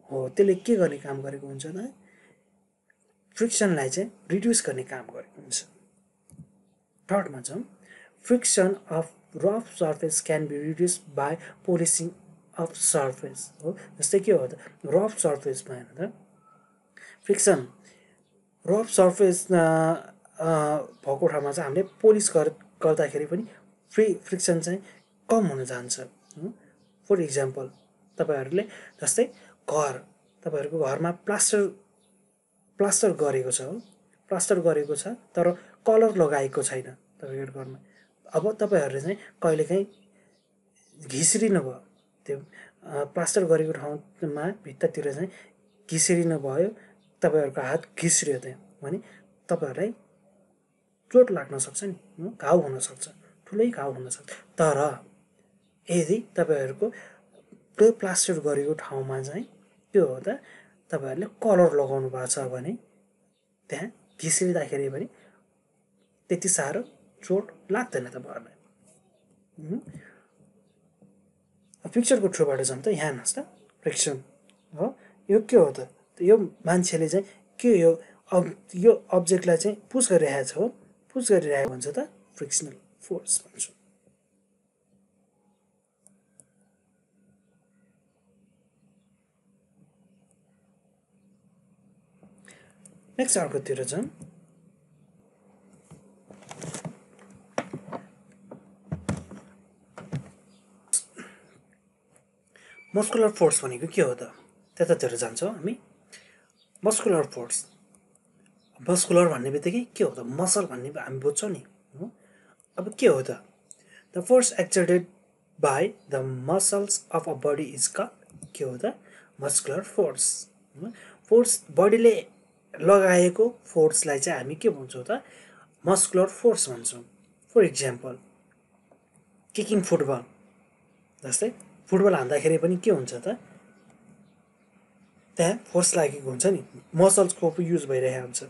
हो त्यसले के गर्ने काम गरेको हुन्छ त फ्रिक्सनलाई चाहिँ रिड्युस गर्ने काम गरेको हुन्छ थर्डमा चाहिँ friction of rough surface can be reduce by polishing of surface हो जस्तै के हो त रफ सर्फेसमा हैन त फ्रिक्सन रफ सर्फेस भएको ठाउँमा चाहिँ हामीले पोलिस गर्दाखेरि पनि फ्रिक्सन चाहिँ कम हुन जान्छ फर एक्जाम्पल तपाईहरुले जस्तै घर तपाईहरुको घरमा प्लास्टर गरेको छ तर कलर लगाएको छैन तपाईहरुको घरमा अब तपाईहरुले चाहिँ कहिलेकाहीँ घिसिरी नभयो त्यो प्लास्टर गरेको ठाउँमा भित्तातिर चाहिँ घिसिरी नभयो तपाईहरुको हात घिस्रियो त्यहाँ भने तपाईहरुलाई चोट लाग्न सक्छ नि घाउ हुन सक्छ ठूलै घाउ हुन सक्छ तर यदि तपाईहरुको त्यो प्लास्टर गरेको ठाउँमा चाहिँ के हो त तपाईहरुले कलर लगाउनु भएको छ भने त्यहाँ घिस्रिदाखेरि पनि त्यति साह्रो चोट लाग्दैन तपाईहरुलाई पिक्चरको थ्रुबाट जाम त यहाँ नस् त फ्रिक्सन हो यो के हो त यो मान्छेले चाहिँ के यो अब्जेक्टलाई चाहिँ पुश गरिरहेछ हो पुश गरिरहेको भन्छ त फ्रिक्सनल फोर्स भन्छ नेक्स्ट अर्कोतिर जाम मस्कुलर फोर्स भनेको के हो त त्यतातिर जान्छौ हामी मस्कुलर फोर्स मस्कुलर भन्नेबित्तिकै के हो त मसल भन्ने हामी बुझ्छौ नि अब के हो त the force exerted by the muscles of a body is called के हो त मस्कुलर फोर्स फोर्स बडीले लगाएको फोर्सलाई चाहिँ हामी के भन्छौ त मस्कुलर फोर्स भन्छौ फर एक्जाम्पल किकिङ फुटबल जस्तै फुटबल हान्दाखेरि पनि के हुन्छ त त्यहाँ फोर्स लागेको हुन्छ नि मसल्सको युज भइरहेको हुन्छ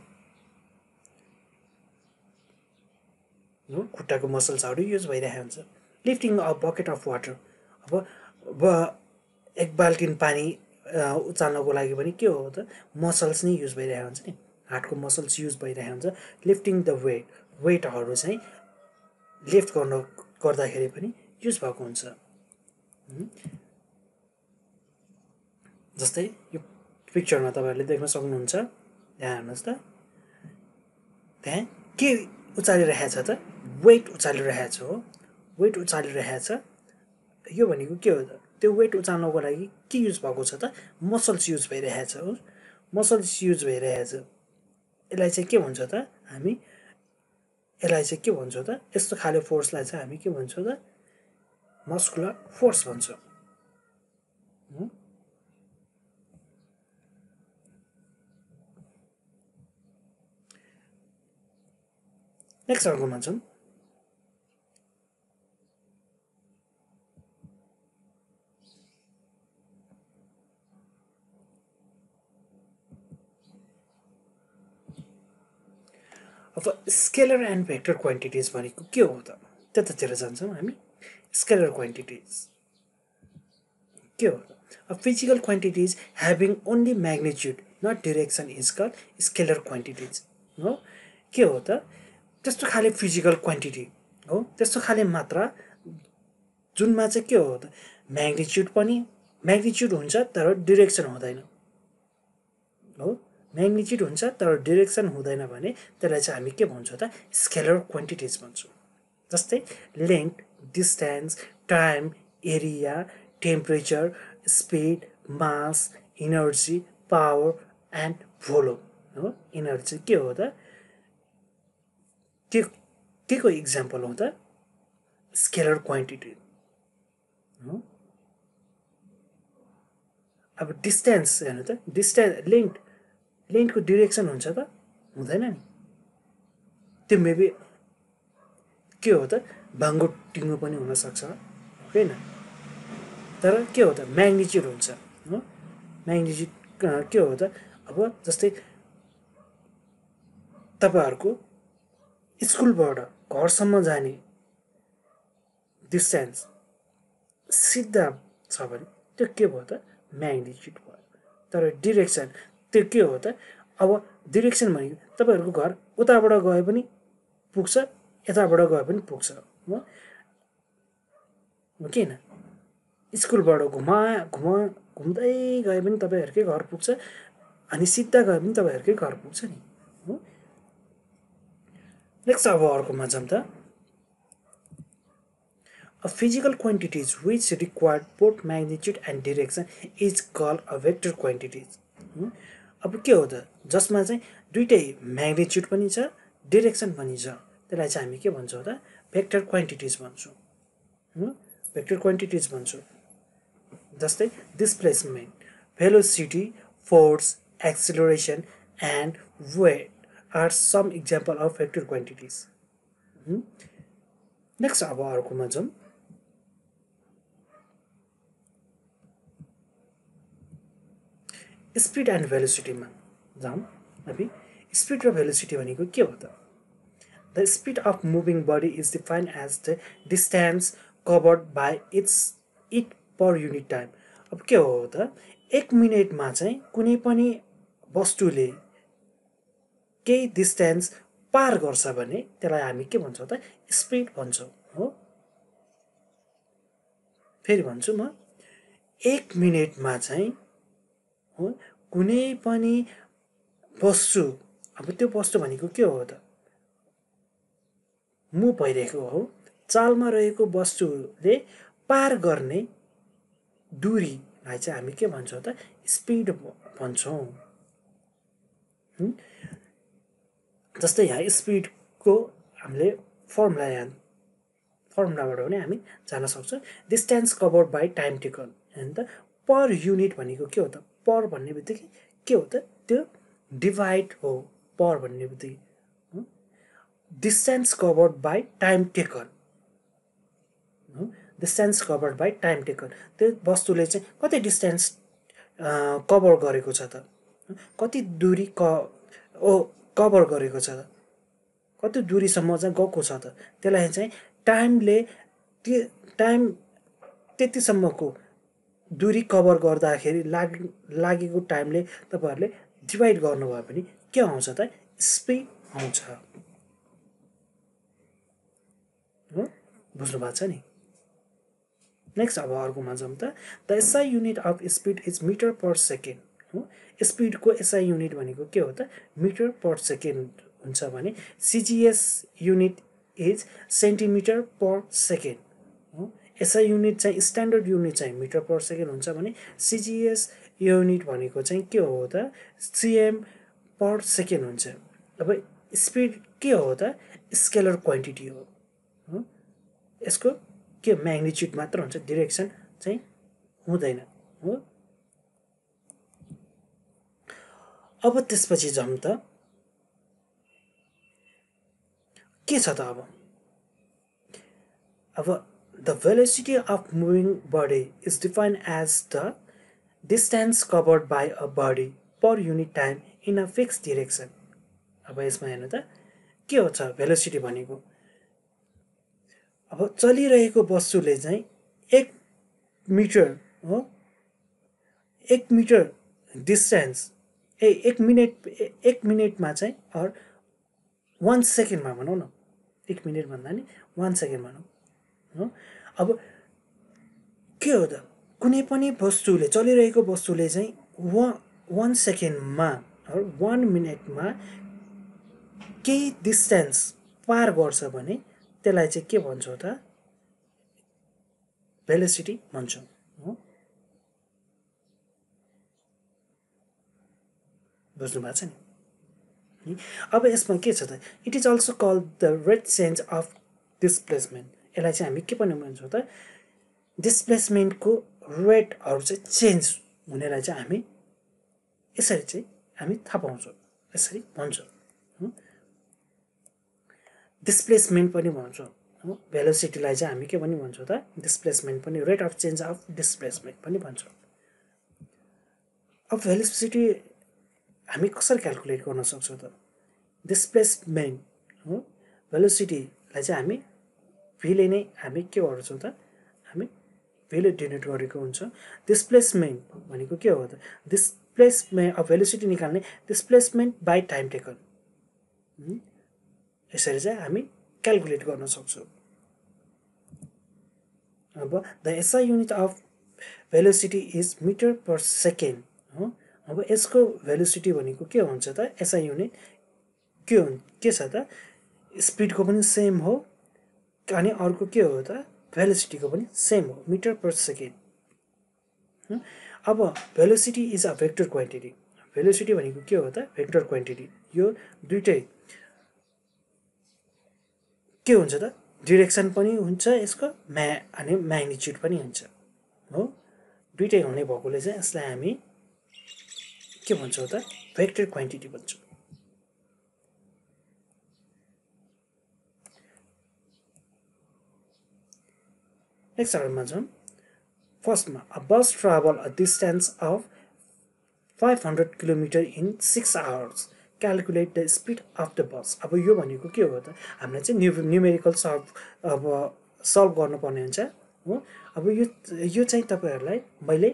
नो खुट्टाको मसल्सहरु युज भइरहेको हुन्छ lifting a bucket of water अब एक बाल्टिन पानी उचाल्नको लागि पनि के हो त मसल्स नै युज भइरहेको हुन्छ नि हातको मसल्स युज भइरहेको हुन्छ लिफ्टिङ द वेटहरु चाहिँ लिफ्ट गर्न गर्दाखेरि पनि युज भएको हुन्छ जस्तै यो पिक्चरमा तपाईहरुले देख्न सक्नुहुन्छ यहाँ हेर्नुस् त त्यहाँ के उचालिरहेको छ त वेट उचालिरहेको छ यो भनेको के हो त त्यो वेट उचाल्नको लागि के युज भएको छ त मसल्स युज भइरहेको छ मसल्स युज भइरहेको छ यसलाई चाहिँ के भन्छ त हामी यसलाई चाहिँ के भन्छौ त यस्तो खाले फोर्सलाई चाहिँ हामी के भन्छौ त मस्कुलर फोर्स भन्छौ नेक्स्ट अर्को भन्छौँ अब स्केलर एन्ड भेक्टर क्वान्टिटिज भनेको के हो त त्यतातिर जान्छौँ हामी स्केलर क्वान्टिटिज के हो त अब physical quantities having only magnitude not direction is called scalar quantities हो के हो त त्यस्तो खाले फिजिकल क्वान्टिटी हो त्यस्तो खाले मात्रा जुनमा चाहिँ के हो त म्याग्निट्युड हुन्छ तर डाइरेक्सन हुँदैन हो म्याग्निट्युड हुन्छ तर डाइरेक्सन हुँदैन भने त्यसलाई चाहिँ हामी के भन्छौ त स्केलर क्वान्टिटिज भन्छौ जस्तै length distance time area temperature speed mass energy power and volume हो इनर्जी के हो त के को एक्जाम्पल हो त स्केलर क्वान्टिटी अब डिस्टेन्स हेर्नु त डिस्टेन्स लेन्थको डाइरेक्सन हुन्छ त हुँदैन नि त्यो मेबी के हो त भाङ्गो टिङ्गो पनि हुन सक्छ हैन तर के हो त म्याग्निट्युड हुन्छ हो म्याग्निट्युड के हो त अब जस्तै तपाईहरुको स्कुलबाट घरसम्म जाने डिस्टेन्स सिधा छ भने त्यो के भयो त म्याग्निट्युड भयो तर डाइरेक्सन त्यो के हो त अब डाइरेक्सन भनेको तपाईहरुको घर उताबाट गए पनि पुग्छ यताबाट गए पनि पुग्छ हो किन स्कुलबाट घुम्दै गए पनि तपाईहरुकै घर पुग्छ अनि सिधा गए पनि तपाईहरुकै घर पुग्छ नि हो नेक्स्ट अब अर्कोमा जाम त A physical quantity which requires both magnitude and direction is called a vector quantity. अब के होता just में जाएं दूसरे magnitude बनी जा, direction बनी जा, तो लाइक हमें क्या बन जाता vector quantities बन जाओ, vector quantities बन जाओ, जैसे displacement, velocity, force, acceleration and weight are some example of vector quantities. Next अब आर को में जाएं स्पीड एंड वेलोसिटी में जाम अभी स्पीड और वेलोसिटी वाली को क्या होता है the speed of moving body is defined as the distance covered by its it per unit time अब क्या होता है एक मिनट में चाहिए कुने पनी वस्तु ले के डिस्टेंस पार कर सकने तेरा यानी क्या बन जाता है स्पीड बन जाओ हो फिर बन जाओ माँ एक मिनट में चाहिए कुनै पनि वस्तु अब त्यो वस्तु भनेको के हो त मूव भइरहेको हो चालमा रहेको वस्तुले पार गर्ने दूरीलाई चाहिँ हामी के भन्छौं त स्पीड भन्छौं जस्तै यहाँ स्पीडको हामीले फर्मुलाबाट पनि हामी जान्न सक्छौं distance covered by time taken हैन त पर युनिट भनेको के हो त पर बनने भी देखिए क्या होता है तो divide हो पर बनने भी देखिए distance covered by time taken distance covered by time taken तो वस्तु ले चाहिए कती distance cover करे कुछ आता कती दूरी का ओ cover करे कुछ आता कती दूरी समझना गो कुछ आता तो लाइन चाहिए time ले time तेती सम्म को दूरी कवर गर्दा आखिरी लागेको टाइमले तपाईहरुले डिवाइड गर्नु भए पनि के आउँछ त स्पीड आउँछ हो बुझ्नु भएको छ नि नेक्स्ट अब अर्कोमा जाउँ त the SI unit of speed is metre per second हो स्पीड को एसआई युनिट भनेको के हो त मिटर पर सेकेन्ड हुन्छ भने CGS unit is centimetre per second हो एसआई युनिट चाहिँ स्टैंडर्ड युनिट चाहिँ मीटर पर सेकेन्ड हुन्छ भने सीजीएस युनिट भनेको चाहिँ के हो त सीएम पर सेकेन्ड हुन्छ अब स्पीड के हो त स्केलर क्वान्टिटी हो यसको के म्याग्निट्युड मात्र हुन्छ डाइरेक्सन चाहिँ हुँदैन हो अब त्यसपछि जाम त के छ त अब The velocity of moving body is defined as the distance covered by a body per unit time in a fixed direction. अब इसमें है ना तो क्या होता है velocity बनेगा? अब चली रही को वस्तु ले जाएं एक मीटर distance एक मिनट में जाएं और 1 सेकेंड में बनो ना एक मिनट बनता नहीं 1 सेकेंड बनो अब क्या होता कुनै पनि वस्तुले चलिरहेको वस्तुले चाहिँ 1 सेकेन्ड मा र 1 मिनेट मा केही डिस्टेन्स पार गर्छ भने त्यसलाई चाहिँ के भन्छौ त भेलोसिटी भन्छौ बुझ्नु भएको छ नि अब यसमा के छ त it is also called the rate change of displacement यसलाई चाहिँ हामी के पनि भन्छौं त डिस्प्लेसमेन्ट को रेट हरु चाहिँ चेन्ज हुनेलाई चाहिँ हामी यसरी चाहिँ हामी थाहा पाउँछौं यसरी भन्छौं डिस्प्लेसमेन्ट पनि भन्छौं भेलोसिटी लाई चाहिँ हामी के पनि भन्छौं त डिस्प्लेसमेन्ट पनि rate of change of displacement पनि भन्छौं अब भेलोसिटी हामी कसरी क्याल्कुलेट गर्न सक्छौं त डिस्प्लेसमेन्ट हो भेलोसिटी लाई चाहिँ हामी भेले नै हामी के गर्छौं त हामी भेले डिनोट गरेको हुन्छ डिस्प्लेसमेन्ट भनेको के हो त डिस्प्लेसमेन्ट अफ भेलोसिटी निकाल्ने डिस्प्लेसमेन्ट बाइ टाइम टेकन यसरी चाहिँ हामी क्याल्कुलेट गर्न सक्छौं अब the SI unit of velocity is metre per second हो अब यसको भेलोसिटी भनेको के हुन्छ त एसआई युनिट के छ त स्पीड को पनि सेम हो अनि अर्को के हो त velocity को पनि same हो meter per second. अब velocity is a vector quantity. Velocity भनेको के हो त vector quantity. यो दुईटै के हुन्छ त direction पनि हुन्छ यसको अनि magnitude पनि हुन्छ हो दुईटै हुने भएकोले चाहिँ यसलाई हामी के भन्छौँ त vector quantity भन्छौँ. Next one, first a bus travel a distance of 500 km in 6 hours. Calculate the speed of the bus. अब यो भनेको के हो त हामीले चाहिँ न्यूमेरिकल सल्भ गर्नुपर्ने हुन्छ हो. अब यो चाहिँ तपाईहरुलाई मैले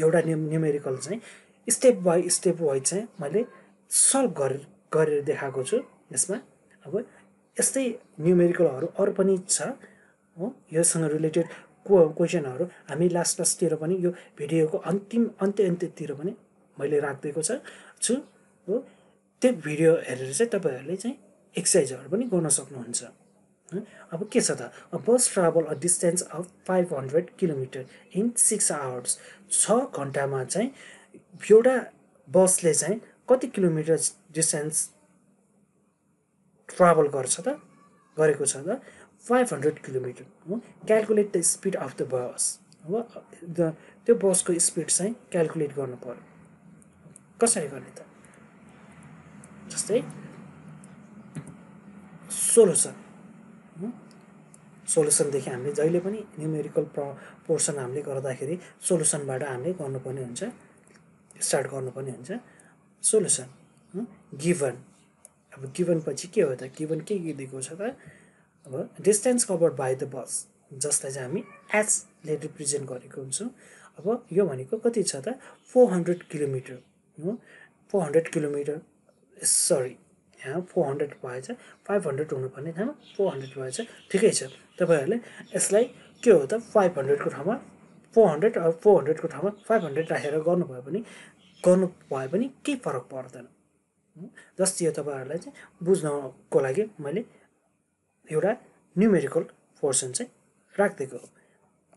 एउटा न्यूमेरिकल चाहिँ स्टेप बाइ चाहिँ मैले सल्भ गरेर देखाएको छु. यसमा अब यस्तै न्यूमेरिकलहरु अरु पनि छ हो. यससँग रिलेटेड क्वेशनहरु हामी लास्ट तिर पनि यो भिडियोको अन्तिम अन्त्य तिर पनि मैले राख्दिएको छु हो. त्यो भिडियो हेरेर चाहिँ तपाईहरुले चाहिँ एक्सरसाइजहरु पनि गर्न सक्नुहुन्छ. अब के छ त bus travel a distance of 500 kilometre in 6 hours 6 घण्टामा चाहिँ एउटा बसले चाहिँ कति किलोमिटर डिस्टेन्स ट्राभल गरेको छ त 500 kilometer. Calculate the speed of the bus. The bus को speed चाहिँ calculate गर्न पर्यो. कसरी गर्ने त जस्तै सोलुसन देखि हामीले जहिले पनि न्यूमेरिकल पोर्सन हामीले गर्दाखेरि सोलुसन बाट हामीले गर्नुपर्ने हुन्छ स्टार्ट गर्नुपर्ने हुन्छ. सोलुसन गिवन अब गिवन पछि के हो त गिवन के दिएको छ त distance covered by the bus जसलाई चाहिँ हामी h ले रिप्रेजेन्ट गरेको हुन्छौं. अब यो भनेको कति छ त 400 किलोमिटर हो. 400 किलोमिटर सरी यहाँ 400 भएछ 500 हुनुपर्ने ठाउँमा 400 भएछ. ठिकै छ तपाईहरुले यसलाई के हो त 500 को ठाउँमा 400 र 400 को ठाउँमा 500 राखेर गर्नु भए पनि के फरक पर्दैन. जस्तै यो तपाईहरुलाई चाहिँ बुझ्नको लागि मैले एउटा न्यूमेरिकल पोर्सन चाहिँ राख्दिएको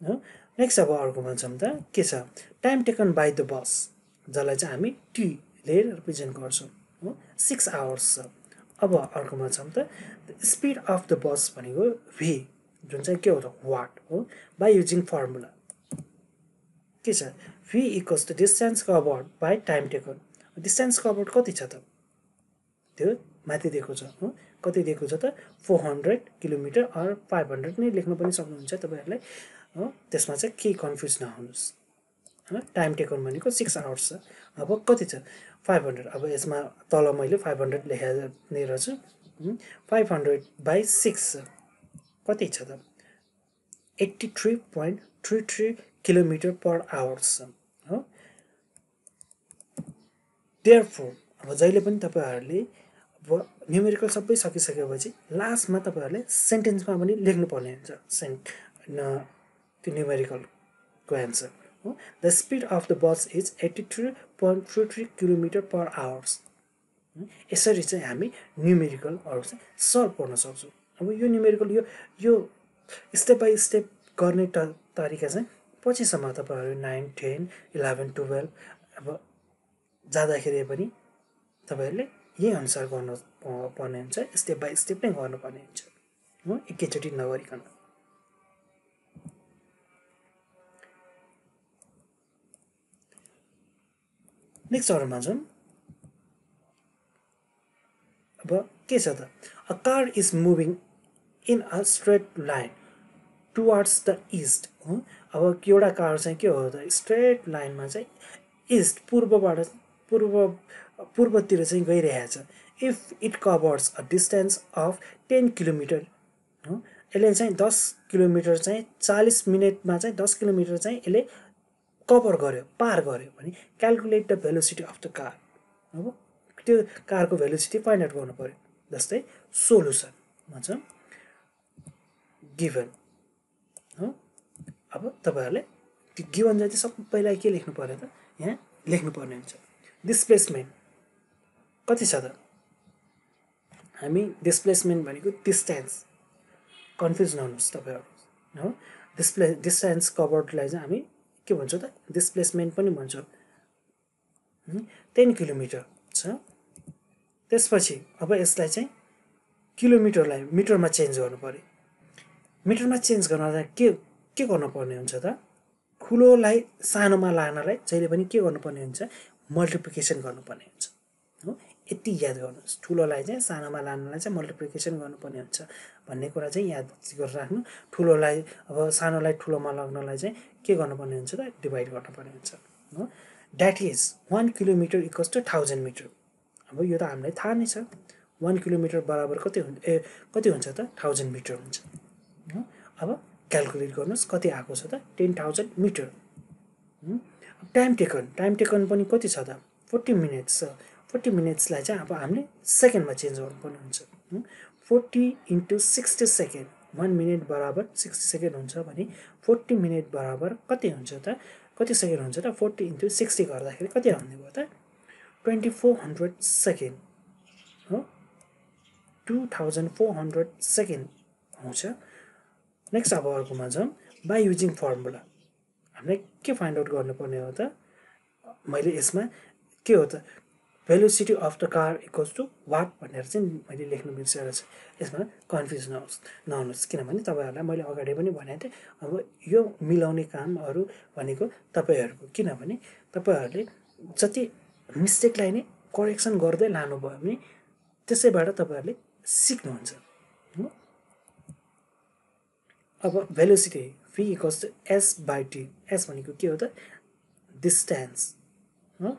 हो. नेक्स्ट अब अर्को भन्छौँ त के छ time taken by the bus जसलाई चाहिँ हामी टी ले रिप्रेजेन्ट गर्छौं हो 6 आवर्स छ. अब अर्को भन्छौँ त स्पीड अफ द बस भनेको v जुन चाहिँ के हो त वाट हो बाइ युजिङ फर्मुला के छ v equals to distance covered by time taken. Distance covered कति छ त त्यो माथि दिएको छ हो कति दिएको छ त 400 किलोमिटर अर 500 नै लेख्न पनि सक्नुहुन्छ तपाईहरुलाई हो. त्यसमा चाहिँ के कन्फ्युज नहुनुस् हैन. टाइम टेकन भनेको 6 आवर्स छ. अब कति छ 500. अब यसमा तल मैले 500 लेखेर नै रहेछु 500/6 कति छ त 83.33 km/h हो. देयरफोर अब जहिले पनि तपाईहरुले न्यूमेरिकल सबै सकिसकेपछि लास्टमा तपाईहरुले सेन्टेन्समा पनि लेख्नु पर्ने हुन्छ त्यो न्यूमेरिकल को आन्सर हो. The speed of the bus is 83.33 km/h. यसरी चाहिँ हामी न्यूमेरिकल हरु चाहिँ सल्भ गर्न सक्छौं. अब यो न्यूमेरिकल यो स्टेप बाइ स्टेप गर्ने तरिका चाहिँ पछिसम्म तपाईहरु 9 10 11 12 अब जाँदाखेरि पनि तपाईहरुले यही अनुसार गर्न पर्ने हुन्छ. स्टेप बाइ स्टेप नै गर्न पर्ने हुन्छ हो एकैचोटी नगरिकन. नेक्स्ट हरमा जाउँ. अब के छ त a car is moving in a straight line towards the east हो. अब एउटा कार चाहिँ के हो त स्ट्रेट लाइनमा चाहिँ ईस्ट पूर्वतिर चाहिँ गइरहेको छ. If it covers a distance of 10 kilometre हो यसले चाहिँ 10 किलोमिटर चाहिँ 40 मिनेटमा चाहिँ 10 किलोमिटर चाहिँ यसले कभर गर्यो पार गर्यो भने calculate the velocity of the car. अब त्यो कारको भेलोसिटी फाइन्ड आउट गर्नु पर्यो. जस्तै सोलुसन भन्छ गिवन हो. अब तपाईहरुले त्यो गिवन जति सब पहिला के लेख्नु पर्यो त यहाँ लेख्नु पर्ने हुन्छ. डिस्प्लेसमेन्ट कति छ त हामी डिस्प्लेसमेन्ट भनेको डिस्टेन्स कन्फ्युज नहुनुस् तपाईहरु हो डिस्प्ले डिस्टेन्स कभर्डलाई चाहिँ हामी के भन्छौं त डिस्प्लेसमेन्ट पनि भन्छौं 10 किलोमिटर छ त्यसपछि अब यसलाई चाहिँ किलोमिटरलाई मिटरमा चेन्ज गर्नु पर्यो मिटरमा चेन्ज गर्न के गर्न पर्ने हुन्छ त ठुलोलाई सानोमा लानलाई जहिले पनि के गर्नु पर्ने हुन्छ मल्टिप्लिकेसन गर्नु पर्ने हुन्छ हो यति याद गर्नुस् ठुलोलाई चाहिँ सानोमा लानलाई चाहिँ मल्टिप्लिकेसन गर्नु पर्ने हुन्छ भन्ने कुरा चाहिँ याद गरेर राख्नु ठुलोलाई अब सानोलाई ठुलोमा लग्नलाई चाहिँ के गर्नु पर्ने हुन्छ त डिवाइड गर्नु पर्ने हुन्छ हो that is 1 kilometre equals to 1000 metre अब यो त हामीलाई थाहा नै छ 1 किलोमिटर बराबर कति हुन्छ त 1000 मिटर हुन्छ हो अब क्याल्कुलेट गर्नुस् कति आको छ त 10000 मिटर अब टाइम टेकन पनि कति छ त 40 मिनेट्स 40 मिनेट्स लाई चाहिँ अब हामीले सेकेन्डमा चेन्ज गर्नुपर्ने हुन्छ 40 * 60 सेकेन्ड 1 मिनेट बराबर 60 सेकेन्ड हुन्छ भने 40 मिनेट बराबर कति हुन्छ त कति सेकेन्ड हुन्छ त 40 * 60 गर्दाखेरि कति आउने भयो त 2400 सेकेन्ड हो 2400 सेकेन्ड हुन्छ नेक्स्ट अब अर्कोमा जाउँ बाइ युजिङ फर्मुला हामीले के फाइन्ड आउट गर्नुपर्ने हो त मैले यसमा के हो त velocity of the car equals to what भनेर चाहिँ मैले लेख्नु बिर्सेको छु यसमा कन्फ्युज नहुनुहोस् किनभने तपाईहरुलाई मैले अगाडि पनि भनेको थिएँ अब यो मिलाउने कामहरु भनेको तपाईहरुको किनभने तपाईहरुले जति मिस्टेक लाई नै करेक्सन गर्दै लानु भयो भने त्यसैबाट तपाईहरुले सिक्नुहुन्छ हो अब velocity v = s / t s भनेको के हो त डिस्टेन्स हो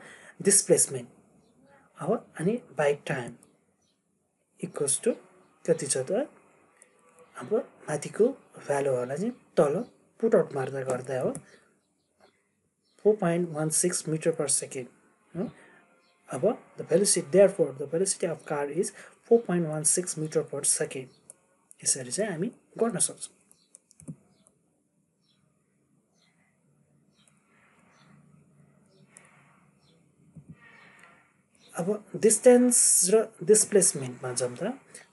डिस्प्लेसमेन्ट अब अनि by टाइम इक्वल्स टु कति छ त अब माथिको भ्यालुहरुलाई चाहिँ तल पुट आउट मार्दा गर्दा हो 4.16 मिटर पर सेकेन्ड हो अब the velocity therefore the velocity of car is 4.16 metre per second यसरी चाहिँ हामी गर्न सक्छौं अब डिस्टेन्स र डिस्प्लेसमेन्टमा जाउँ त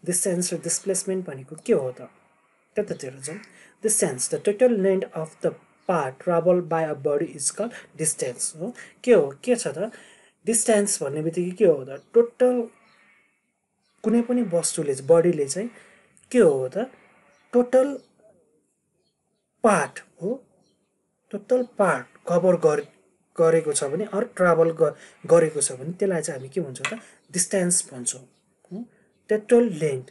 डिस्टेन्स र डिस्प्लेसमेन्ट भनेको के हो त त्यतातिर जाउँ distance the total length of the path travel by a body is called distance हो के छ त डिस्टेन्स भन्नेबित्तिकै के हो त टोटल कुनै पनि वस्तुले बडीले चाहिँ के हो त टोटल पार्ट हो टोटल पार्ट कभर गरेको छ भने अर ट्राभल गरेको छ भने त्यसलाई चाहिँ हामी के भन्छौं त डिस्टेन्स भन्छौं टोटल लेन्थ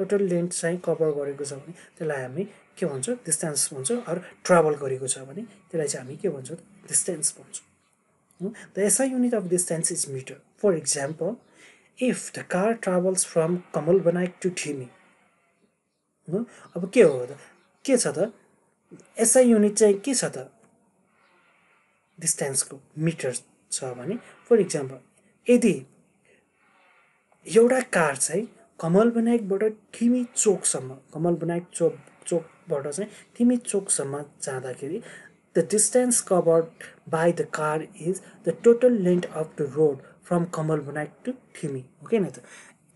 चाहिँ कभर गरेको छ भने त्यसलाई हामी के भन्छौं डिस्टेन्स भन्छौं अर ट्राभल गरेको छ भने त्यसलाई चाहिँ हामी के भन्छौं डिस्टेन्स भन्छौं the SI unit of distance is metre for example if the car travels from Kamalbinayak to Thimi अब के हो त के छ त एसआई युनिट चाहिँ के छ त डिस्टेन्स को मिटर छ भने फर एक्जाम्पल यदि एउटा कार चाहिँ कमलबनायकबाट थिमी चोकसम्म कमलबनायक चोकबाट चाहिँ थिमी चोकसम्म जाँदाखेरि the distance covered by the car is the total length of the road from Kamalbinayak to Thimi हो के न त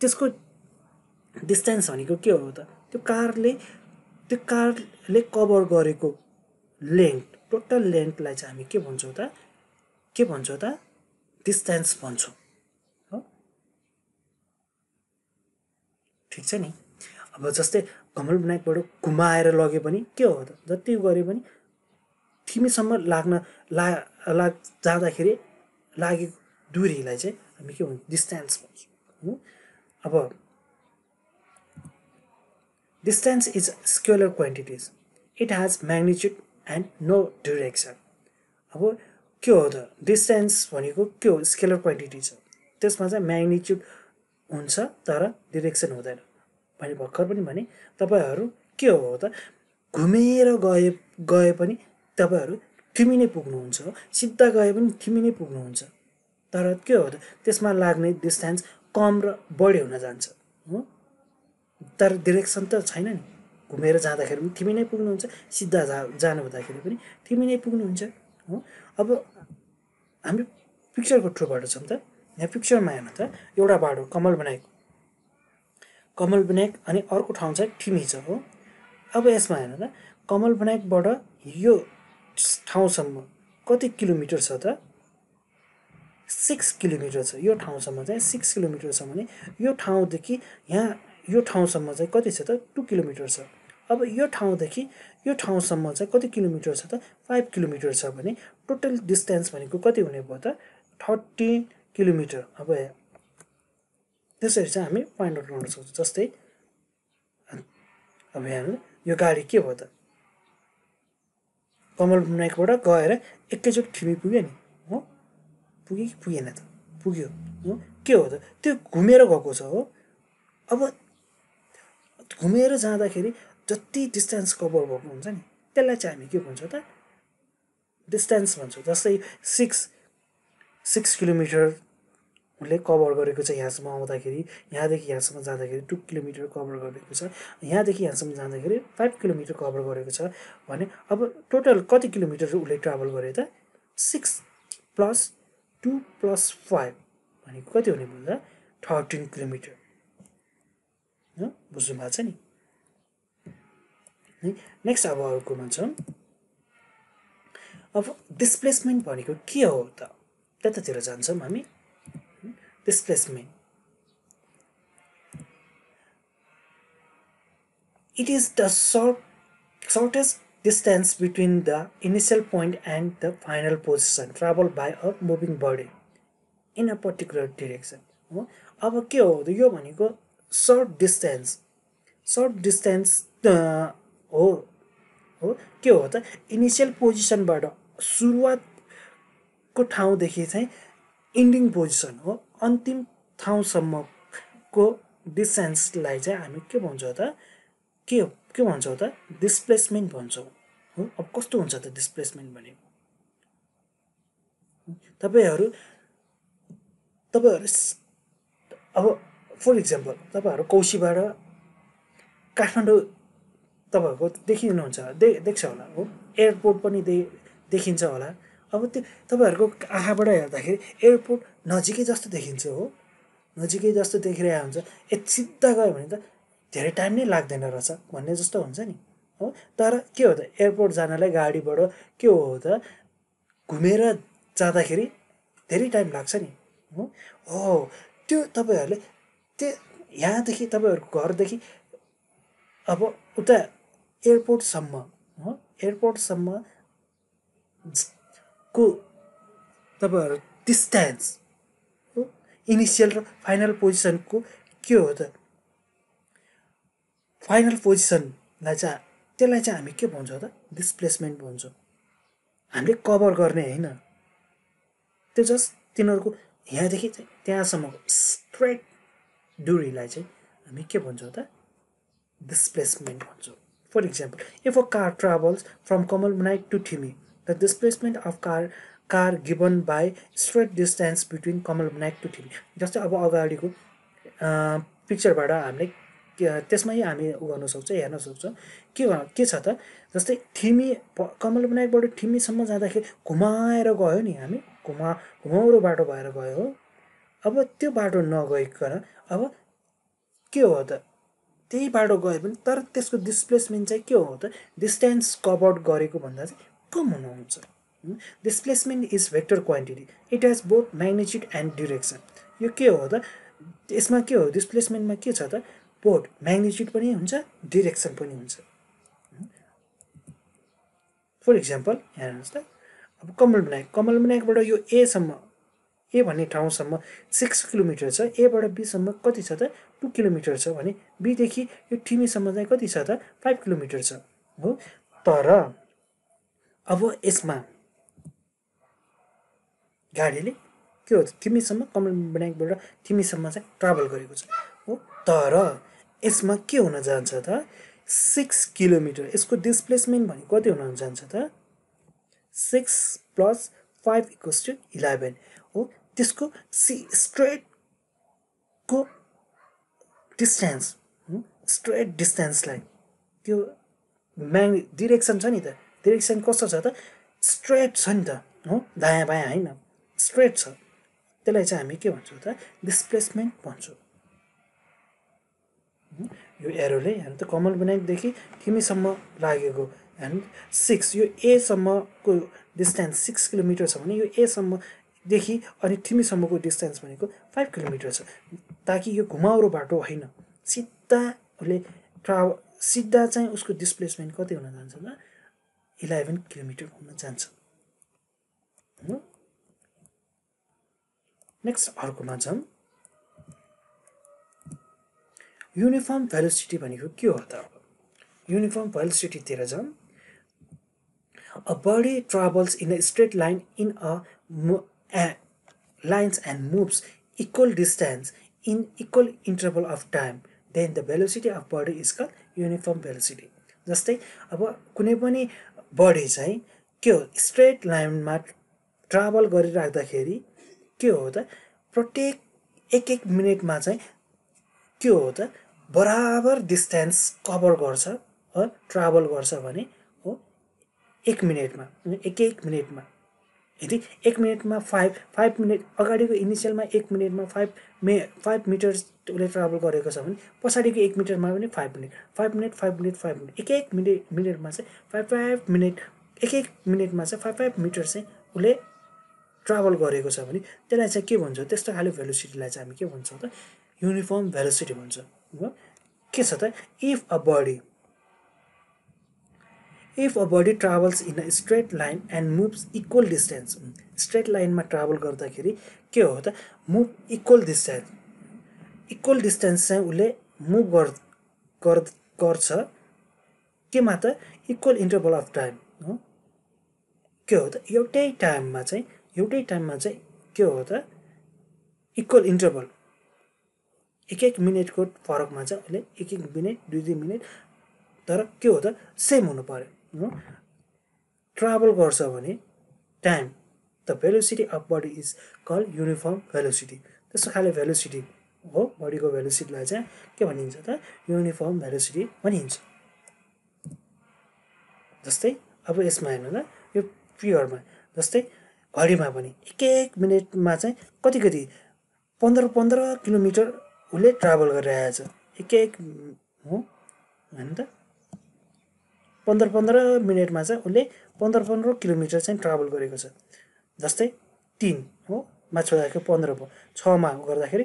त्यसको डिस्टेन्स भनेको के हो त त्यो कारले कभर गरेको लेन्थ टोटल लेन्थ लाई चाहिँ हामी के भन्छौं त डिस्टेन्स भन्छौं हो ठीक छ नि अब जस्तै कमलबनायकबाट घुमाएर लगे पनि के हो त जति गरे पनि थिमीसम्म लाग्न जाँदाखेरि लागेको दूरीलाई चाहिँ हामी के भन्छौं डिस्टेन्स भन्छौं अब distance is scalar quantities it has magnitude and no direction अब के हो त डिस्टेन्स भनेको के हो स्केलर क्वान्टिटी छ त्यसमा चाहिँ म्याग्निट्युड हुन्छ तर डाइरेक्सन हुँदैन भने भर्खर पनि भने तपाईहरु के हो त घुमेर गए पनि तपाईहरु थिमी नै पुग्नुहुन्छ सिधा गए पनि थिमी नै पुग्नुहुन्छ तर के हो त त्यसमा लाग्ने डिस्टेन्स कम र बढी हुन जान्छ हो तर डाइरेक्सन त छैन नि घुमेर जाँदाखेरि पनि थिमी नै पुग्नुहुन्छ सिधा जानु हुँदाखेरि पनि थिमी नै पुग्नुहुन्छ हो अब हामी पिक्चरको थ्रुबाट छौं त यहाँ पिक्चरमा हेर्नु त एउटा बाटो कमलबनायक अनि अर्को ठाउँ चाहिँ थिमी छ हो अब यसमा हेर्नु त कमलबनायकबाट यो ठाउँसम्म कति किलोमिटर छ त 6 किलोमिटर छ यो ठाउँसम्म चाहिँ 6 किलोमिटर छ भने यो ठाउँदेखि यहाँ यो ठाउँसम्म चाहिँ कति छ त 2 किलोमिटर छ अब यो ठाउँदेखि यो ठाउँसम्म चाहिँ कति किलोमिटर छ त 5 किलोमिटर छ भने टोटल डिस्टेन्स भनेको कति हुने भयो त 13 किलोमिटर अब त्यसरी चाहिँ हामी फाइन्ड आउट गर्न सक्छौं जस्तै अब यहाँ यो गाडी के भयो त कमलबनायकबाट गएर एकैचोटी ठिमी पुग्यो नि हो पुग्यो कि पुगेन त पुग्यो हो के हो त त्यो घुमेर गएको छ हो अब घुमेर जाँदाखेरि जति डिस्टेन्स कभर भएको हुन्छ नि त्यसलाई चाहिँ हामी के भन्छौं त डिस्टेन्स भन्छौं जस्तै 6 किलोमिटर ले कभर गरेको छ यहाँसम्म आउँदाखेरि यहाँदेखि यहाँसम्म जाँदाखेरि 2 किलोमिटर कभर गरेको छ यहाँदेखि यहाँसम्म जाँदाखेरि 5 किलोमिटर कभर गरेको छ भने अब टोटल कति किलोमिटर उले ट्राभल गरे त 6 + 2 + 5 भनेको कति हुने भयो त 13 किलोमिटर न बुझ्नु भएको छ नि नेक्स्ट अब अर्कोमा छौं अब डिस्प्लेसमेन्ट भनेको के हो त त्यतातिर जान्छौं हामी Displacement. It is the shortest distance between the initial point and the final position traveled by a moving body in a particular direction. अब के हो त यो भनेको short distance हो के हो त initial position बाट सुरुवात को ठाउँ देखि चाहिँ ending position हो अन्तिम ठाउँसम्मको डिस्टेन्सलाई चाहिँ हामी के भन्छौं त के भन्छौं त डिस्प्लेसमेन्ट भन्छौं हो अब कस्तो हुन्छ त डिस्प्लेसमेन्ट भनेको तपाईहरु अब फर एक्जम्पल तपाईहरु कौशीबाट काठमाडौँ तपाईहरुको देखिनुहुन्छ देख्छ होला हो एयरपोर्ट पनि देखिन्छ होला अब त्यो तपाईहरुको आँखाबाट हेर्दाखेरि एयरपोर्ट नजिकै जस्तो देखिरहा हुन्छ सिधा गयो भने त धेरै टाइम नै लाग्दैन रहेछ भन्ने जस्तो हुन्छ नि हो तर के हो त एयरपोर्ट जानलाई गाडीबाट के हो त घुमेर जाँदाखेरि धेरै टाइम लाग्छ नि हो ओ त्यो तपाईहरुले त्यो यहाँदेखि तपाईहरुको घरदेखि अब उता एयरपोर्टसम्म को तपाईहरु डिस्टेन्स हो इनिशियल र फाइनल पोजिसन को के हो त फाइनल पोजिसन लाई चाहिँ त्यसलाई चाहिँ हामी के भन्छौं त डिस्प्लेसमेन्ट भन्छौं हामीले कभर गर्ने हैन त्यो जस्ट तिनीहरुको यहाँदेखि त्यहाँसम्मको स्ट्रेट दूरीलाई चाहिँ हामी के भन्छौं त डिस्प्लेसमेन्ट भन्छौं for example if a car travels from Kamalbinayak to Thimi The displacement of car given by straight distance between Kamalbinayak to Thimi. जस्तै अब अगाडिको पिक्चरबाट हामीले त्यसमै हामी गर्न सक्छौं हेर्न सक्छौं के छ त जस्तै थिमी कमलबनायकबाट थिमीसम्म जाँदाखेरि घुमाएर गयो नि हामी घुमाउरो बाटो भएर गयो हो अब त्यो बाटो नगइकन अब के हो त त्यही बाटो गए पनि तर त्यसको डिस्प्लेसमेन्ट चाहिँ के हो त डिस्टेन्स कभर गरेको भन्दा चाहिँ Displacement is vector quantity. It has both magnitude and direction. यो के हो त यसमा के हो displacement मा के छ त both magnitude पनि हुन्छ direction पनि हुन्छ For example, हेर्नुस् त अब कमलबनायकबाट यो A सम्म A भन्ने ठाउँसम्म 6 किलोमिटर छ A बाट B सम्म कति छ त 2 किलोमिटर छ भने B देखि यो थिमी सम्म चाहिँ कति छ त 5 किलोमिटर छ हो तर अब यसमा गाडीले के हो थिमीसम्म कमलबनायकबाट थिमीसम्म चाहिँ ट्राभल गरेको छ हो तर यसमा के हुन जान्छ त 6 किलोमिटर यसको डिस्प्लेसमेन्ट भने कति हुन जान्छ त 6 + 5 = 11 हो त्यसको स्ट्रेट को डिस्टेन्स स्ट्रेट डिस्टेन्सलाई त्यो डाइरेक्सन छ नि त Direction कस्तो छ त स्ट्रेट छ नि त हो दायाँ बायाँ हैन स्ट्रेट छ त्यसलाई चाहिँ हामी के भन्छौं त डिस्प्लेसमेन्ट भन्छौं यो एरोले हैन त कमलविनायक देखि थिमी सम्म लागेको and 6 यो a सम्म को डिस्टेंस 6 किलोमिटर छ भने यो a सम्म देखि अनि थिमी सम्मको डिस्टेंस भनेको 5 किलोमिटर छ ताकि यो घुमाउरो बाटो हैन सिधा उले सिधा चाहिँ उसको डिस्प्लेसमेन्ट कति हुन जान्छ ल 11 किलोमिटर हुन जान्छ नेक्स्ट अर्कोमा जाम uniform velocity भनेको के हो त uniform velocity तिर जाम a body travels in a straight line in a lines and moves equal distance in equal interval of time then the velocity of body is called uniform velocity जस्तै अब कुनै पनि बडी चाहिँ के हो स्ट्रेट लाइनमा ट्राभल गरिराख्दाखेरि के हो त प्रत्येक एक मिनेटमा चाहिँ के हो त बराबर डिस्टेंस कभर गर्छ र ट्राभल गर्छ भने हो एक मिनेटमा यदि 1 मिनेटमा 5 मिनेट अगाडिको इनिशियलमा 1 मिनेटमा 5 मिटर उले ट्राभल गरेको छ भने पछाडीको 1 मिटरमा पनि 5 मिनेट एक मिनेटमा चाहिँ 5 मिनेट एक मिनेटमा चाहिँ 5 मिटर चाहिँ उले ट्राभल गरेको छ भने त्यसलाई चाहिँ के भन्छ त्यस्तो खाली भेलोसिटीलाई चाहिँ हामी के भन्छौं त युनिफर्म भेलोसिटी भन्छ हो के छ त If a body travels in a straight line and moves equal distance, straight line ma travel करता केरी क्या होता? Move equal distance से उले move कर सा के माता equal interval of time, no? क्या होता? योटे time माचे क्या होता? Equal interval, एक मिनट को फरक माचा उले एक मिनट दूसरी मिनट तर क्या होता? Same होना पारे travel गर्छ भने time the velocity of body is called uniform velocity त्यस्तो खाले velocity हो body को velocity लाई चाहिँ के भनिन्छ त uniform velocity भनिन्छ जस्तै अब यसमा हेर्नु त यो पिरियडमा जस्तै घडीमा पनि एक मिनेटमा चाहिँ कति 15 किलोमिटर उले ट्राभल गरिरहेछ एक हो हैन त 15 मिनेटमा चाहिँ उले 15 किलोमिटर चाहिँ ट्राभल गरेको छ जस्तै 3 हो मा छोडाको 15 भयो 6 मा गर्दाखेरि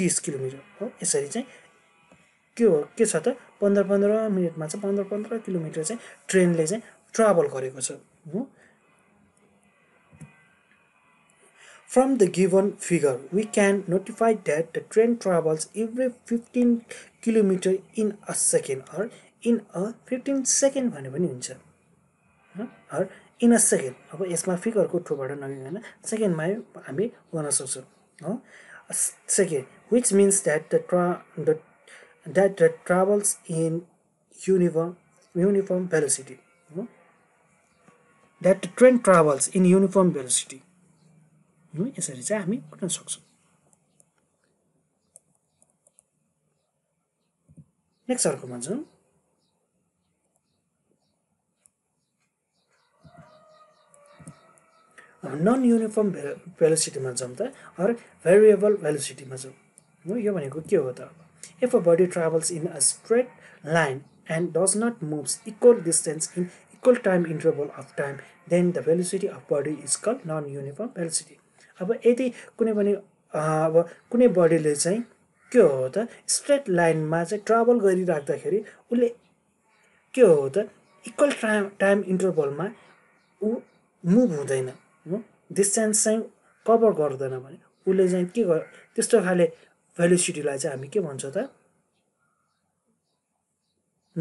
30 किलोमिटर हो यसरी चाहिँ के हो के छ त 15 मिनेटमा चाहिँ 15 किलोमिटर चाहिँ ट्रेनले चाहिँ ट्राभल गरेको छ हो From the given figure, we can notify that the train travels every 15 km in a second or in a 15 second भने पनि हुन्छ or in a second अब यसमा फिगर को थ्रोबाट नगेन सेकेन्ड मा हामी गर्न सक्छौ हो second which means that the travels in uniform velocity that the train travels in uniform velocity यसरी चाहिँ हामी गर्न सक्छौ नेक्स्ट अर्को भन्छौ non-uniform velocity मा जाम त और variable velocity मा जाम यो भनेको के हो त if a body travels in a straight line and does not moves equal distance in equal time interval of time then the velocity of body is called non-uniform velocity अब यदि कुनै पनि अब कुनै बडीले चाहिँ के हो त स्ट्रेट लाइनमा चाहिँ ट्राभल गरिराख्दाखेरि उले के हो त इक्वल टाइम इन्टरभलमा उ मुभ हुँदैन डिस्टेंस चाहिँ कभर गर्दैन भने उले चाहिँ के त्यस्तो खाले भेलोसिटीलाई चाहिँ हामी के भन्छौं त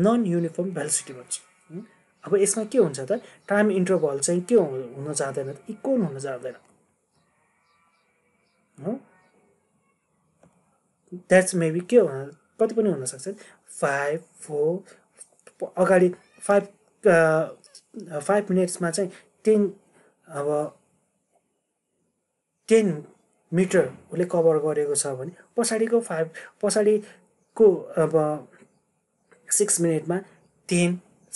नन युनिफर्म भेलोसिटी भन्छौं अब यसमा के हुन्छ त टाइम इन्टरभल चाहिँ के हुन जादैन इक्वल हुन जादैन that's maybe के कति पनि हुन सक्छ 5 4 अगाडि 5 मिनेट्समा चाहिँ 10 अब 10 मिटर उले कभर गरेको छ भने पछाडीको 5 पछाडीको अब 6 मिनेटमा 10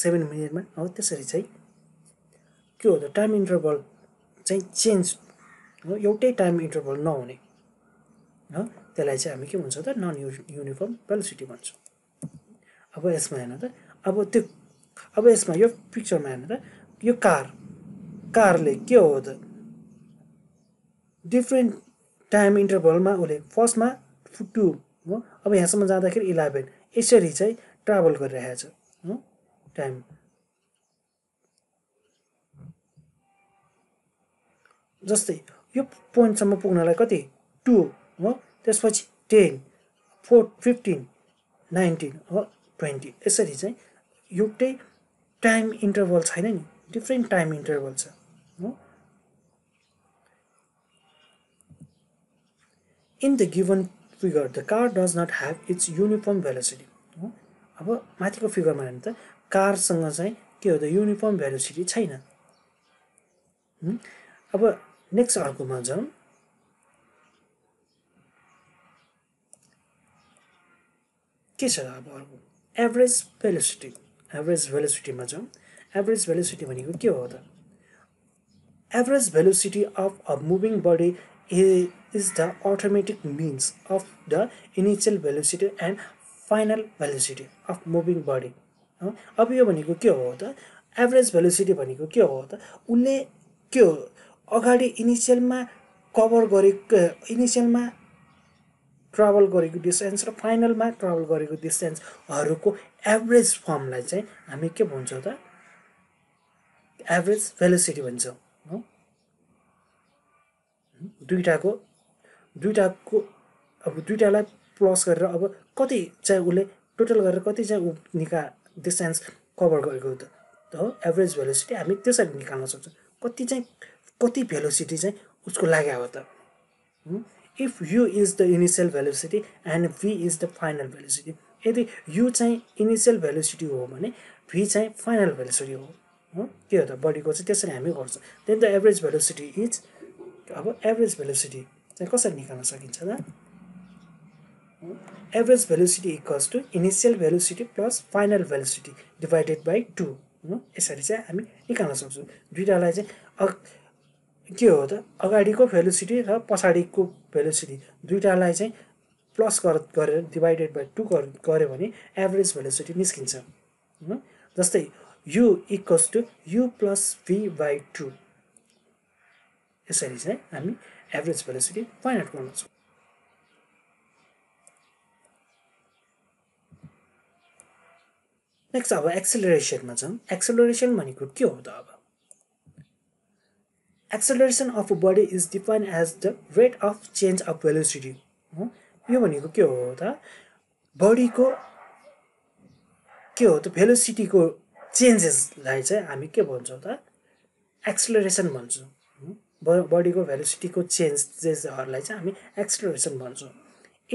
7 मिनेटमा हो त्यसरी चाहिँ के हो त टाइम इन्टरभल चाहिँ चेन्ज हो एउटै टाइम इन्टरभल नहुने हो त्यसलाई चाहिँ हामी के भन्छौं त नन युनिफर्म भेलोसिटी भन्छौं अब यसमा हैन त अब त्यो अब यसमा यो पिक्चरमा हैन त यो कार कारले के हो त डिफरेंट टाइम इन्टरभलमा उले फर्स्टमा 2 हो अब यहाँसम्म जाँदाखेरि 11 यसरी चाहिँ ट्राभल गरिरहेछ हो टाइम जस्तै यो पोइन्ट सम्म पुग्नलाई कति 2 हो त्यसपछि 10 4 15 19 हो 20 यसरी चाहिँ एउटै टाइम इन्टरभल छैन नि डिफरेंट टाइम इन्टरभल छ हो In the given figure, the car does not have its uniform velocity. अब माथिको फिगरमा हेर्नु त कार सँग चाहिँ के हो त युनिफर्म भेलोसिटी छैन अब नेक्स्ट अर्कोमा जाऊ के छ अब अर्को एभरेज भेलोसिटीमा जाऊ एभरेज भेलोसिटी भनेको के हो त average velocity of a moving body is the automatic means of the initial velocity and final velocity of moving body अब यो भनेको के हो त एभरेज भेलोसिटी भनेको के हो त उले के हो अगाडि इनिशियलमा कभर गरेको इनिशियलमा ट्राभल गरेको डिस्टेन्स र फाइनलमा ट्राभल गरेको डिस्टेन्स हरुको एभरेज फर्मलाई चाहिँ हामी के भन्छौ त एभरेज भेलोसिटी भन्छौ दुईटाको अब दुईटालाई प्लस गरेर अब कति चाहिँ उले टोटल गरेर कति चाहिँ निका डिस्टेन्स कभर गरेको त हो एभरेज भेलोसिटी हामी त्यसरी निकाल्न सक्छौं कति भेलोसिटी चाहिँ उसको लाग्या हो त if u is the initial velocity and v is the final velocity यदि u चाहिँ इनिशियल भेलोसिटी हो भने v चाहिँ फाइनल भेलोसिटी हो के हो त बडीको चाहिँ त्यसरी हामी गर्छौं then the average velocity is अब एभरेज भेलोसिटी चाहिँ कसरी निकाल्न सकिन्छ त average velocity equals to initial velocity plus final velocity divided by 2 यसरी चाहिँ हामी निकाल्न सक्छौं दुईटालाई चाहिँ के हो त अगाडीको भेलोसिटी र पछाडीको भेलोसिटी दुईटालाई चाहिँ प्लस गरेर डिवाइडेड बाइ 2 गरे भने एभरेज भेलोसिटी निस्किन्छ जस्तै u equals to u plus v by 2 यसरी चाहिँ हामी एभरेज भेलोसिटी फाइन्ड आउट गर्न सक्छौं नेक्स्ट अब एक्सेलरेशनमा जाऊँ एक्सेलरेशन भनेको के हो त अब acceleration of a body is defined as the rate of change of velocity यो भनेको के हो त बडीको के हो त भेलोसिटीको चेन्जेसलाई चाहिँ हामी के भन्छौं त एक्सेलरेशन भन्छौं body को velocity को changes हरलाई चाहिँ हामी acceleration भन्छौं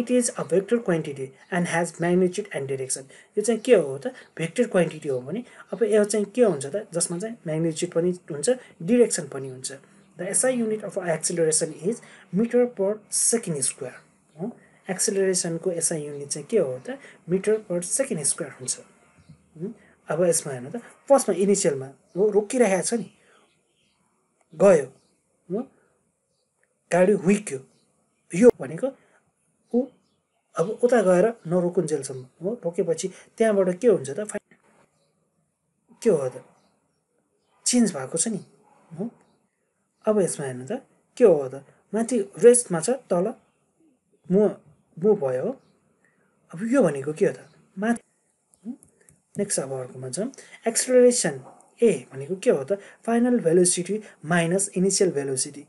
it is a vector quantity and has magnitude and direction यो चाहिँ के हो त vector quantity हो भने अब यो चाहिँ के हुन्छ त जसमा चाहिँ magnitude पनि हुन्छ direction पनि हुन्छ the SI unit of acceleration is meter per second square acceleration को SI unit चाहिँ के हो त meter per second square हुन्छ अब यसमा हेर्नु त फर्स्टमा इनिशियलमा रोकिरहेको छ नि गयो गाडी हुइक्यो यो भनेको उ अब उता गएर नरोकुन्जेलसम्म हो रोकेपछि त्यहाँबाट के हुन्छ त के हो त चेन्ज भएको छ नि हो अब यसमा हेर्नु त के हो त माथि रेस्टमा छ तल मु भयो अब यो भनेको के हो त माथि नेक्स्ट अब अर्कोमा जाऊँ एक्सेलरेशन ए भनेको के हो त final velocity minus initial velocity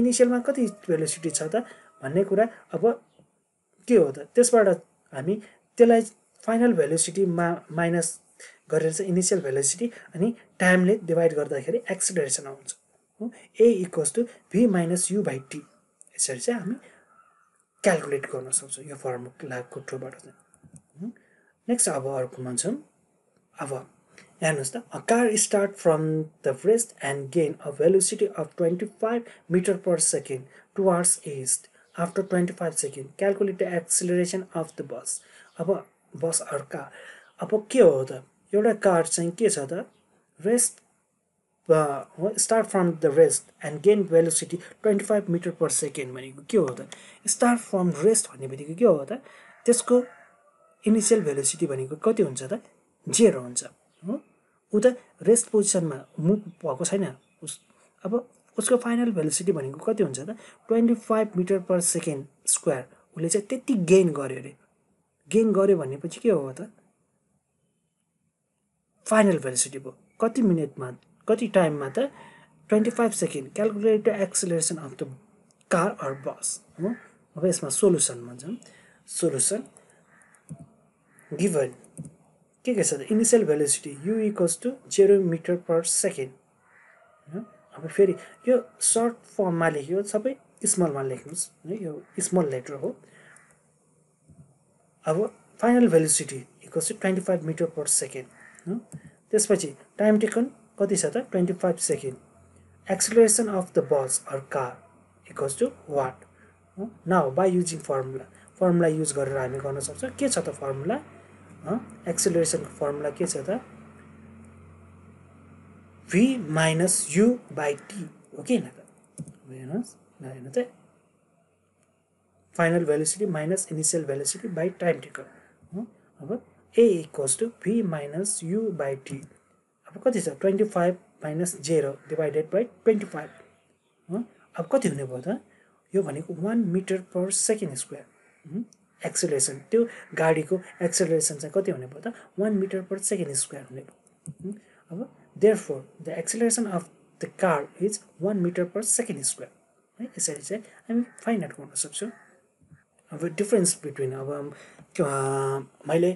इनिशियलमा कति भेलोसिटी छ त भन्ने कुरा अब के हो त त्यसबाट हामी त्यसलाई फाइनल भेलोसिटी माइनस गरेर चाहिँ इनिशियल भेलोसिटी अनि टाइमले डिवाइड गर्दाखेरि एक्सेलरेशन आउँछ a equals to v - u / t यसरी चाहिँ हामी क्याल्कुलेट गर्न सक्छौं यो फर्मुलाको थ्रुबाट चाहिँ नेक्स्ट अब अर्कोमा जाऊँ अब हेर्नुस् त a car start from the wrist and gain a velocity of 25 meter per second towards east after 25 seconds calculate the acceleration of the bus अब बस और कार अब के हो त एउटा कार चाहिँ के छ त wrist start from the wrist and gain velocity 25 meter per second भनेको के हो त start from wrist भन्ने बित्तिकै के हो त त्यसको initial velocity भनेको कति हुन्छ त 0 हुन्छ हो उ त रेस्ट पोजिसनमा मुभ भएको छैन अब उसको फाइनल भेलोसिटी भनेको कति हुन्छ त 25 मिटर पर सेकेन्ड स्क्वायर उले चाहिँ त्यति गेन गर्यो रे गेन गर्यो भनेपछि के हो त फाइनल भेलोसिटी भयो कति मिनेटमा कति टाइममा त 25 second calculate the acceleration of the car or bus हो अब यसमा सोलुसन भन्छौं सोलुसन गिवन के छ त initial velocity u equals to 0 meter per second अब फेरि यो शॉर्ट फर्म मा लेख्यो सबै स्मल मा लेख्नुस् यो स्मल लेटर हो अब final velocity equals to 25 meter per second त्यसपछि टाइम टेकन कति छ त 25 second acceleration of the bus or car equals to what now by using formula use गरेर हामी गर्न सक्छौं के छ त फर्मुला acceleration formula के छ त v minus u by t okay ना त minus ना त final velocity minus initial velocity by time taken अब a equals to v minus u by t अब कति छ 25 minus 0 divided by 25 अब कति हुने भयो त यो भनेको 1 meter per second square acceleration त्यो गाडीको acceleration चाहिँ कति हुने भयो त 1 meter per second square हुने भयो अब therefore the acceleration of the car is 1 meter per second square है यसरी चाहिँ हामी फाइन्ड आउट गर्न सक्छौं अब डिफरेंस बिट्विन अब मैले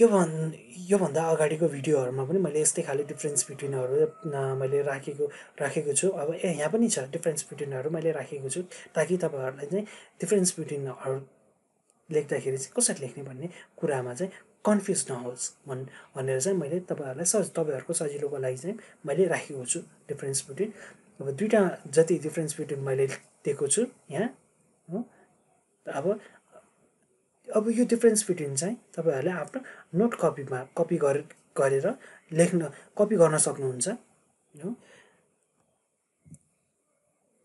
यो भन्दा अगाडिको भिडियोहरुमा पनि मैले यस्तै खाली डिफरेंस बिट्विन हरु मैले राखेको छु अब यहाँ पनि छ डिफरेंस बिट्विन हरु मैले राखेको छु ताकि तपाईहरुलाई चाहिँ डिफरेंस बिट्विन हरु लेख्दाखेरि चाहिँ कसरी लेख्ने भन्ने कुरामा चाहिँ कन्फ्युज नहोस् भनेर चाहिँ मैले तपाईहरुलाई तपाईहरुको सजिलोको लागि चाहिँ मैले राखेको छु डिफरेंस बिट्विन अब दुईटा जति डिफरेंस बिट्विन मैले दिएको छु यहाँ हो अब यो डिफरेंस बिट्विन चाहिँ तपाईहरुले आफ्नो नोट कपीमा कपी गरेर लेख्न कपी गर्न सक्नुहुन्छ हो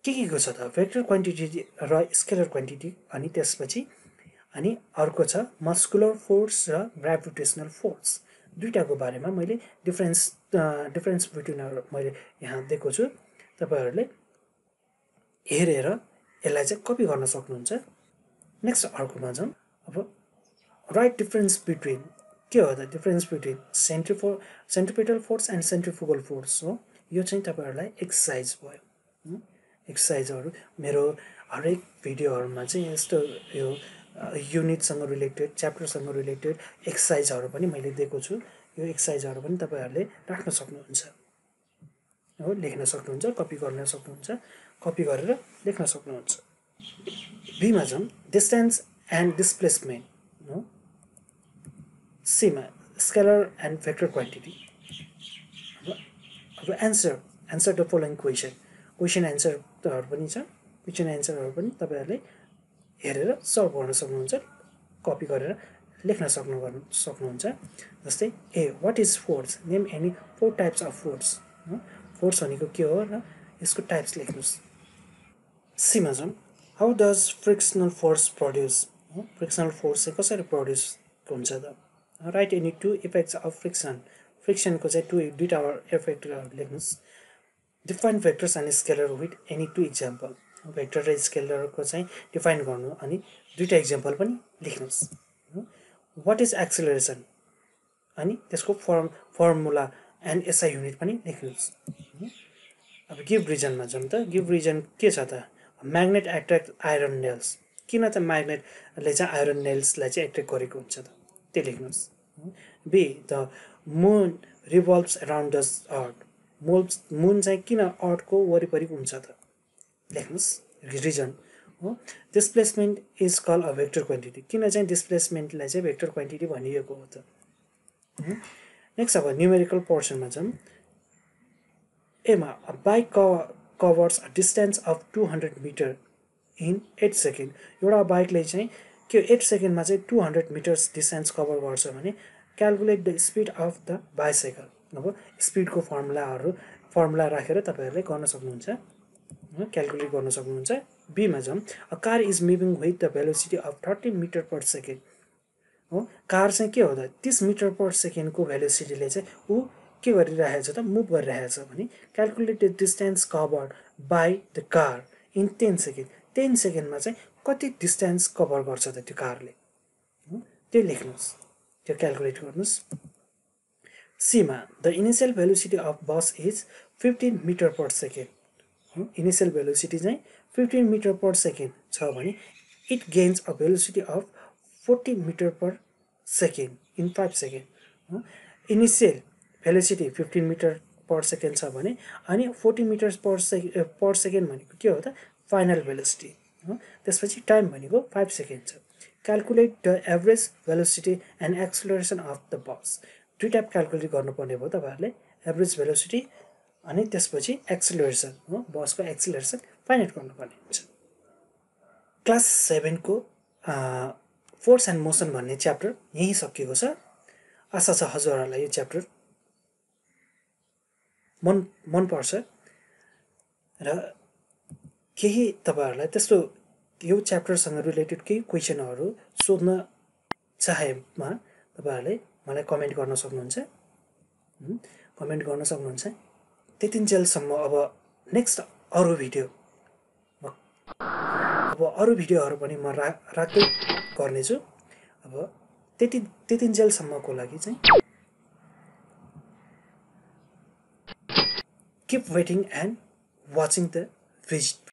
के को छ त भेक्टर क्वान्टिटी र स्केलर क्वान्टिटी अनि त्यसपछि अनि अर्को छ मस्कुलर फोर्स र ग्रेविटेशनल फोर्स दुईटाको बारेमा मैले डिफरेंस बिट्विन मैले यहाँ दिएको छु तपाईहरुले हेरेर यसलाई चाहिँ कपी गर्न सक्नुहुन्छ नेक्स्ट अर्कोमा जाउँ अब राइट डिफरेंस बिट्विन के हो त difference between centripetal force and centrifugal force हो यो चाहिँ तपाईहरुलाई एक्सरसाइज भयो एक्सरसाइजहरु मेरो हरेक भिडियोहरुमा चाहिँ यस्तो यो युनिटसँग रिलेटेड च्याप्टरसँग रिलेटेड एक्सरसाइजहरु पनि मैले दिएको छु यो एक्सरसाइजहरु पनि तपाईहरुले राख्न सक्नुहुन्छ हो लेख्न सक्नुहुन्छ कपी गर्न सक्नुहुन्छ कपी गरेर लेख्न सक्नुहुन्छ बी मा जाउँ distance and displacement no sigma scalar and vector quantity अब answer the following question answer हरु पनि छ question answer हरु पनि तपाईहरुले हेरेर सल्भ गर्न सक्नुहुन्छ कपी गरेर लेख्न सक्नुहुन्छ जस्तै ए what is force name any four types of force force भनेको के हो र यसको टाइप्स लेख्नुस् सीमा जम how does frictional force produce frictional force कसरी प्रोड्युस हुन्छ त write any two effects of friction फ्रिक्सनको चाहिँ दुईटा इफेक्ट लेख्नुस् define vectors and scalar with any two example vector र स्केलरको चाहिँ डिफाइन गर्नु अनि दुईटा एक्जाम्पल पनि लेख्नुस् व्हाट इज एक्सेलरेसन अनि त्यसको फर्मुला एन्ड एसआई युनिट पनि लेख्नुस् अब गिव रिजनमा जाउँ त गिव रिजन के छ त म्याग्नेट एट्र्याक्ट आयरन नेल्स किन त म्याग्नेटले चाहिँ आयरन नेल्सलाई चाहिँ एट्र्याक्ट गरेको हुन्छ त त्यो लेख्नुस् B the moon revolves around the earth moon चाहिँ किन अर्थको वरिपरि हुन्छ त लेख्नुस् रिजन हो displacement is called a vector quantity किन चाहिँ डिस्प्लेसमेन्टलाई चाहिँ भेक्टर क्वान्टिटी भनिएको हो त नेक्स्ट अब न्यूमेरिकल पोर्सनमा जाउँ एमा a bike covers a distance of 200 meter in 8 second एउटा बाइकले चाहिँ के 8 सेकेन्डमा चाहिँ 200 मिटर्स डिस्टेन्स कभर गर्छ भने calculate the speed of the bicycle अब स्पीडको फर्मुला राखेर तपाईहरुले गर्न सक्नुहुन्छ क्याल्कुलेट गर्न सक्नुहुन्छ बी मा जाउँ a car is moving with the velocity of 30 meter per second वो कार से के होता 30 मीटर पर सेकेंड को वेलोसिटी ले चाहिँ उ के गरिरहेछ त मुभ गरिरहेछ भने calculate the distance covered by the car in 10 second 10 second मा चाहिँ कति डिस्टेंस कभर गर्छ त त्यो कारले त्यो लेख्नुस् त्यो क्याल्कुलेट गर्नुस् सीमा the initial velocity of bus is 15 meter per second initial velocity चाहिँ 15 मीटर पर सेकेन्ड छ भने it gains a velocity of 40 meter per second in 5 seconds. Initial velocity 15 meter per second and 40 meters per second is final velocity. That's why time 5 seconds. Calculate the average velocity and acceleration of the bus. Two type calculate average velocity and acceleration. Bus acceleration find it. Class 7 को फोर्स एन्ड मोशन भन्ने च्याप्टर यही सकिएको छ आशा छ हजुरहरुलाई यो च्याप्टर मन पर्छ र केही तपाईहरुलाई त्यस्तो यो च्याप्टर सँग रिलेटेड केही क्वेशनहरु सोध्न चाहेमा तपाईहरुले मलाई कमेन्ट गर्न सक्नुहुन्छ त्यतिन्जेलसम्म अब नेक्स्ट अरु भिडियो अब अरु भिडियोहरु पनि म राख्दै गर्ने छु अब त्यतिन्जेल सम्मको लागि चाहिँ keep waiting and watching the video